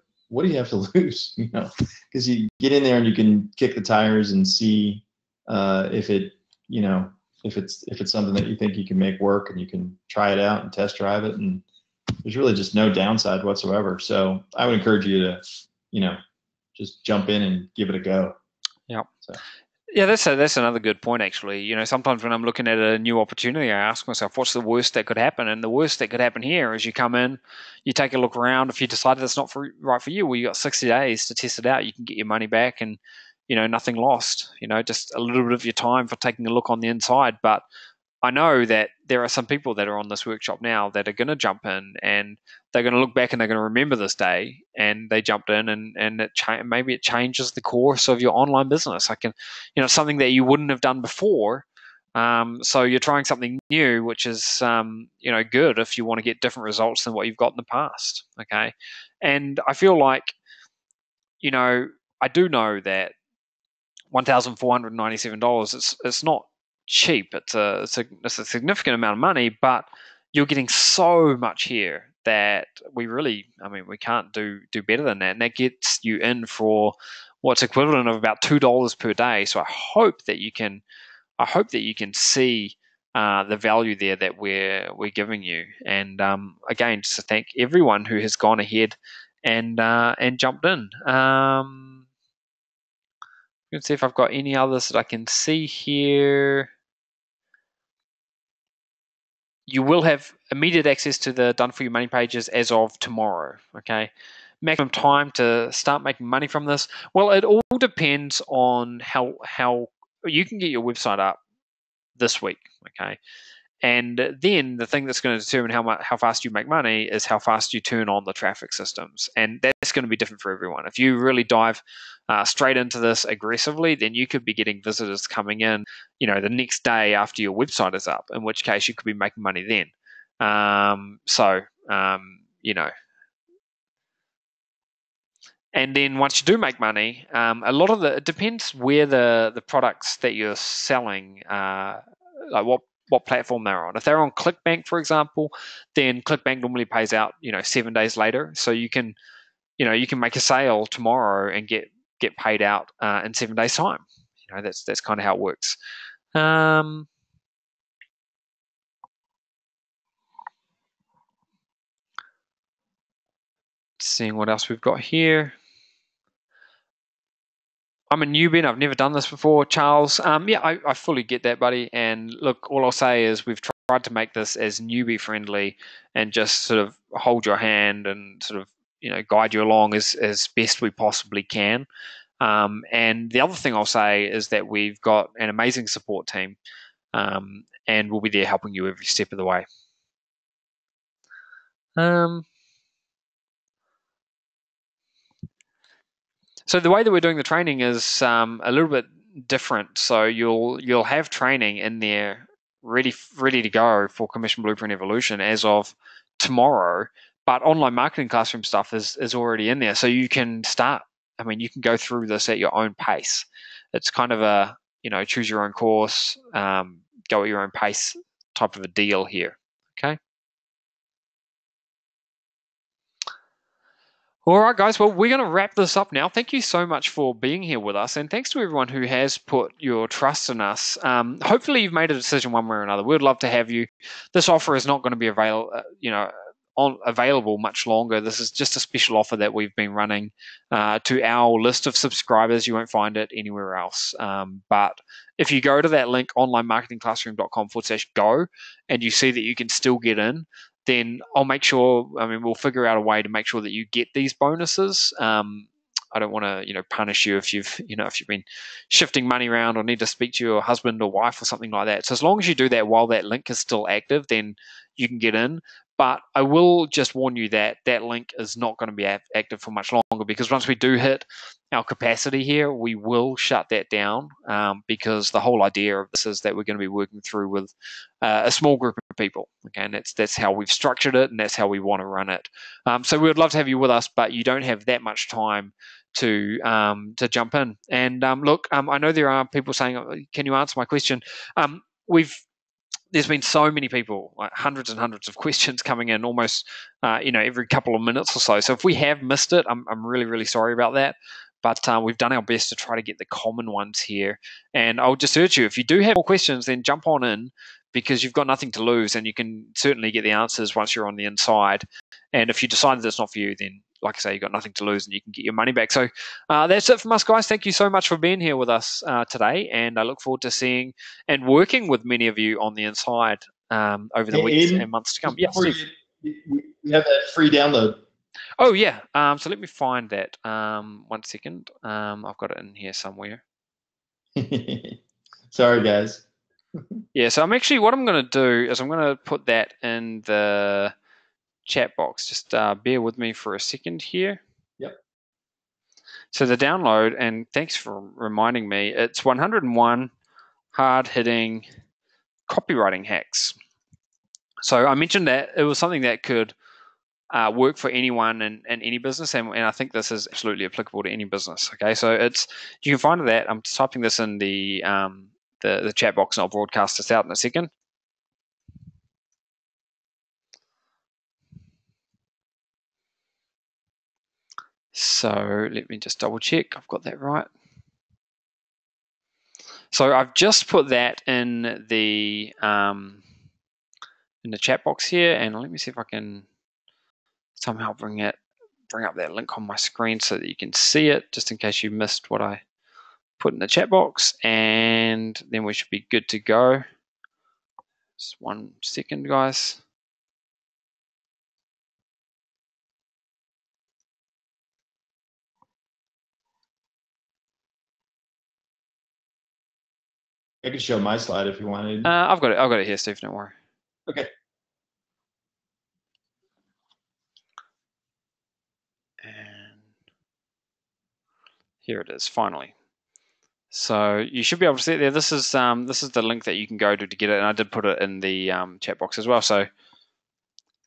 do you have to lose? Because you get in there and you can kick the tires and see if it, if it's something that you think you can make work, and you can try it out and test drive it, and there's really just no downside whatsoever. So I would encourage you to, you know, just jump in and give it a go. Yeah. So. Yeah, that's another good point, actually. You know, sometimes when I'm looking at a new opportunity, I ask myself, what's the worst that could happen? And the worst that could happen here is you come in, you take a look around. If you decide that's not right for you, well, you got 60 days to test it out. You can get your money back and, you know, nothing lost. You know, just a little bit of your time for taking a look on the inside. But I know that there are some people that are on this workshop now that are going to jump in and they're going to look back and they're going to remember this day and they jumped in and it maybe it changes the course of your online business. I can, you know, something that you wouldn't have done before. So you're trying something new, which is, you know, good if you want to get different results than what you've got in the past. Okay. And I feel like, you know, I do know that $1,497, it's not cheap. It's a significant amount of money, but you're getting so much here that we really, I mean, we can't do better than that. And that gets you in for what's equivalent of about $2 per day. So I hope that you can see the value there that we're giving you. And again, just to thank everyone who has gone ahead and jumped in. Let's see if I've got any others that I can see here. You will have immediate access to the Done For You Money pages as of tomorrow, okay? Maximum time to start making money from this. Well, it all depends on how you can get your website up this week, okay? And then the thing that's going to determine how fast you make money is how fast you turn on the traffic systems. And that's going to be different for everyone. If you really dive straight into this aggressively, then you could be getting visitors coming in, you know, the next day after your website is up, in which case you could be making money then. You know. And then once you do make money, a lot of it depends where the products that you're selling, like what platform they're on. If they're on ClickBank, for example, then ClickBank normally pays out, you know, 7 days later. So you can make a sale tomorrow and get paid out in 7 days' time. You know, that's kind of how it works. Seeing what else we've got here. I'm a newbie and I've never done this before, Charles. Yeah, I fully get that, buddy. And look, all I'll say is we've tried to make this as newbie friendly and just sort of hold your hand and sort of, you know, guide you along as best we possibly can. And the other thing I'll say is that we've got an amazing support team and we'll be there helping you every step of the way. So the way that we're doing the training is a little bit different. So you'll have training in there ready to go for Commission Blueprint Evolution as of tomorrow, but online marketing classroom stuff is already in there. So you can start, I mean, you can go through this at your own pace. It's kind of a, you know, choose your own course, go at your own pace type of a deal here, okay? All right, guys, well, we're going to wrap this up now. Thank you so much for being here with us, and thanks to everyone who has put your trust in us. Hopefully, you've made a decision one way or another. We'd love to have you. This offer is not going to be available much longer. This is just a special offer that we've been running to our list of subscribers. You won't find it anywhere else. But if you go to that link, onlinemarketingclassroom.com/go, and you see that you can still get in, then I'll make sure, I mean, we'll figure out a way to make sure that you get these bonuses. I don't want to, you know, punish you if you've been shifting money around or need to speak to your husband or wife or something like that. So as long as you do that while that link is still active, then you can get in. But I will just warn you that that link is not going to be active for much longer, because once we do hit our capacity here, we will shut that down, because the whole idea of this is that we're going to be working through with a small group of people. Okay, and that's how we've structured it, and that's how we want to run it. So we would love to have you with us, but you don't have that much time to jump in. And look, I know there are people saying, "Can you answer my question?" There's been so many people, like hundreds and hundreds of questions coming in almost, you know, every couple of minutes or so. So if we have missed it, I'm really, really sorry about that. But we've done our best to try to get the common ones here. And I'll just urge you, if you do have more questions, then jump on in, because you've got nothing to lose, and you can certainly get the answers once you're on the inside. And if you decide that it's not for you, then like I say, you've got nothing to lose and you can get your money back. So that's it from us, guys. Thank you so much for being here with us today. And I look forward to seeing and working with many of you on the inside over the weeks and months to come. Yeah, we have that free download. Oh, yeah. So let me find that. 1 second. I've got it in here somewhere. Sorry, guys. Yeah, so I'm actually, what I'm going to do is I'm going to put that in the chat box. Just bear with me for a second here. Yep. So the download, and thanks for reminding me, it's 101 hard-hitting copywriting hacks. So I mentioned that it was something that could work for anyone and any business, and I think this is absolutely applicable to any business. Okay, so it's, you can find that. I'm typing this in the chat box, and I'll broadcast this out in a second. So let me just double check I've got that right. So I've just put that in the chat box here, and let me see if I can somehow bring up that link on my screen so that you can see it, just in case you missed what I put in the chat box, and then we should be good to go. Just 1 second, guys. I can show my slide if you wanted. I've got it here, Steve. Don't worry. Okay. And here it is, finally. So you should be able to see it there. This is the link that you can go to get it, and I did put it in the chat box as well. So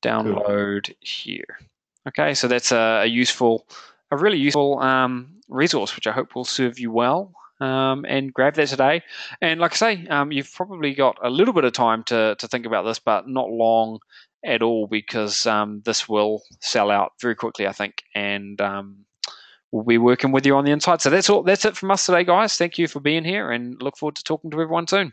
download here. Okay, so that's a really useful resource, which I hope will serve you well. And grab that today. And like I say, you've probably got a little bit of time to think about this, but not long at all, because this will sell out very quickly, I think, and we'll be working with you on the inside. So that's all. That's it from us today, guys. Thank you for being here, and look forward to talking to everyone soon.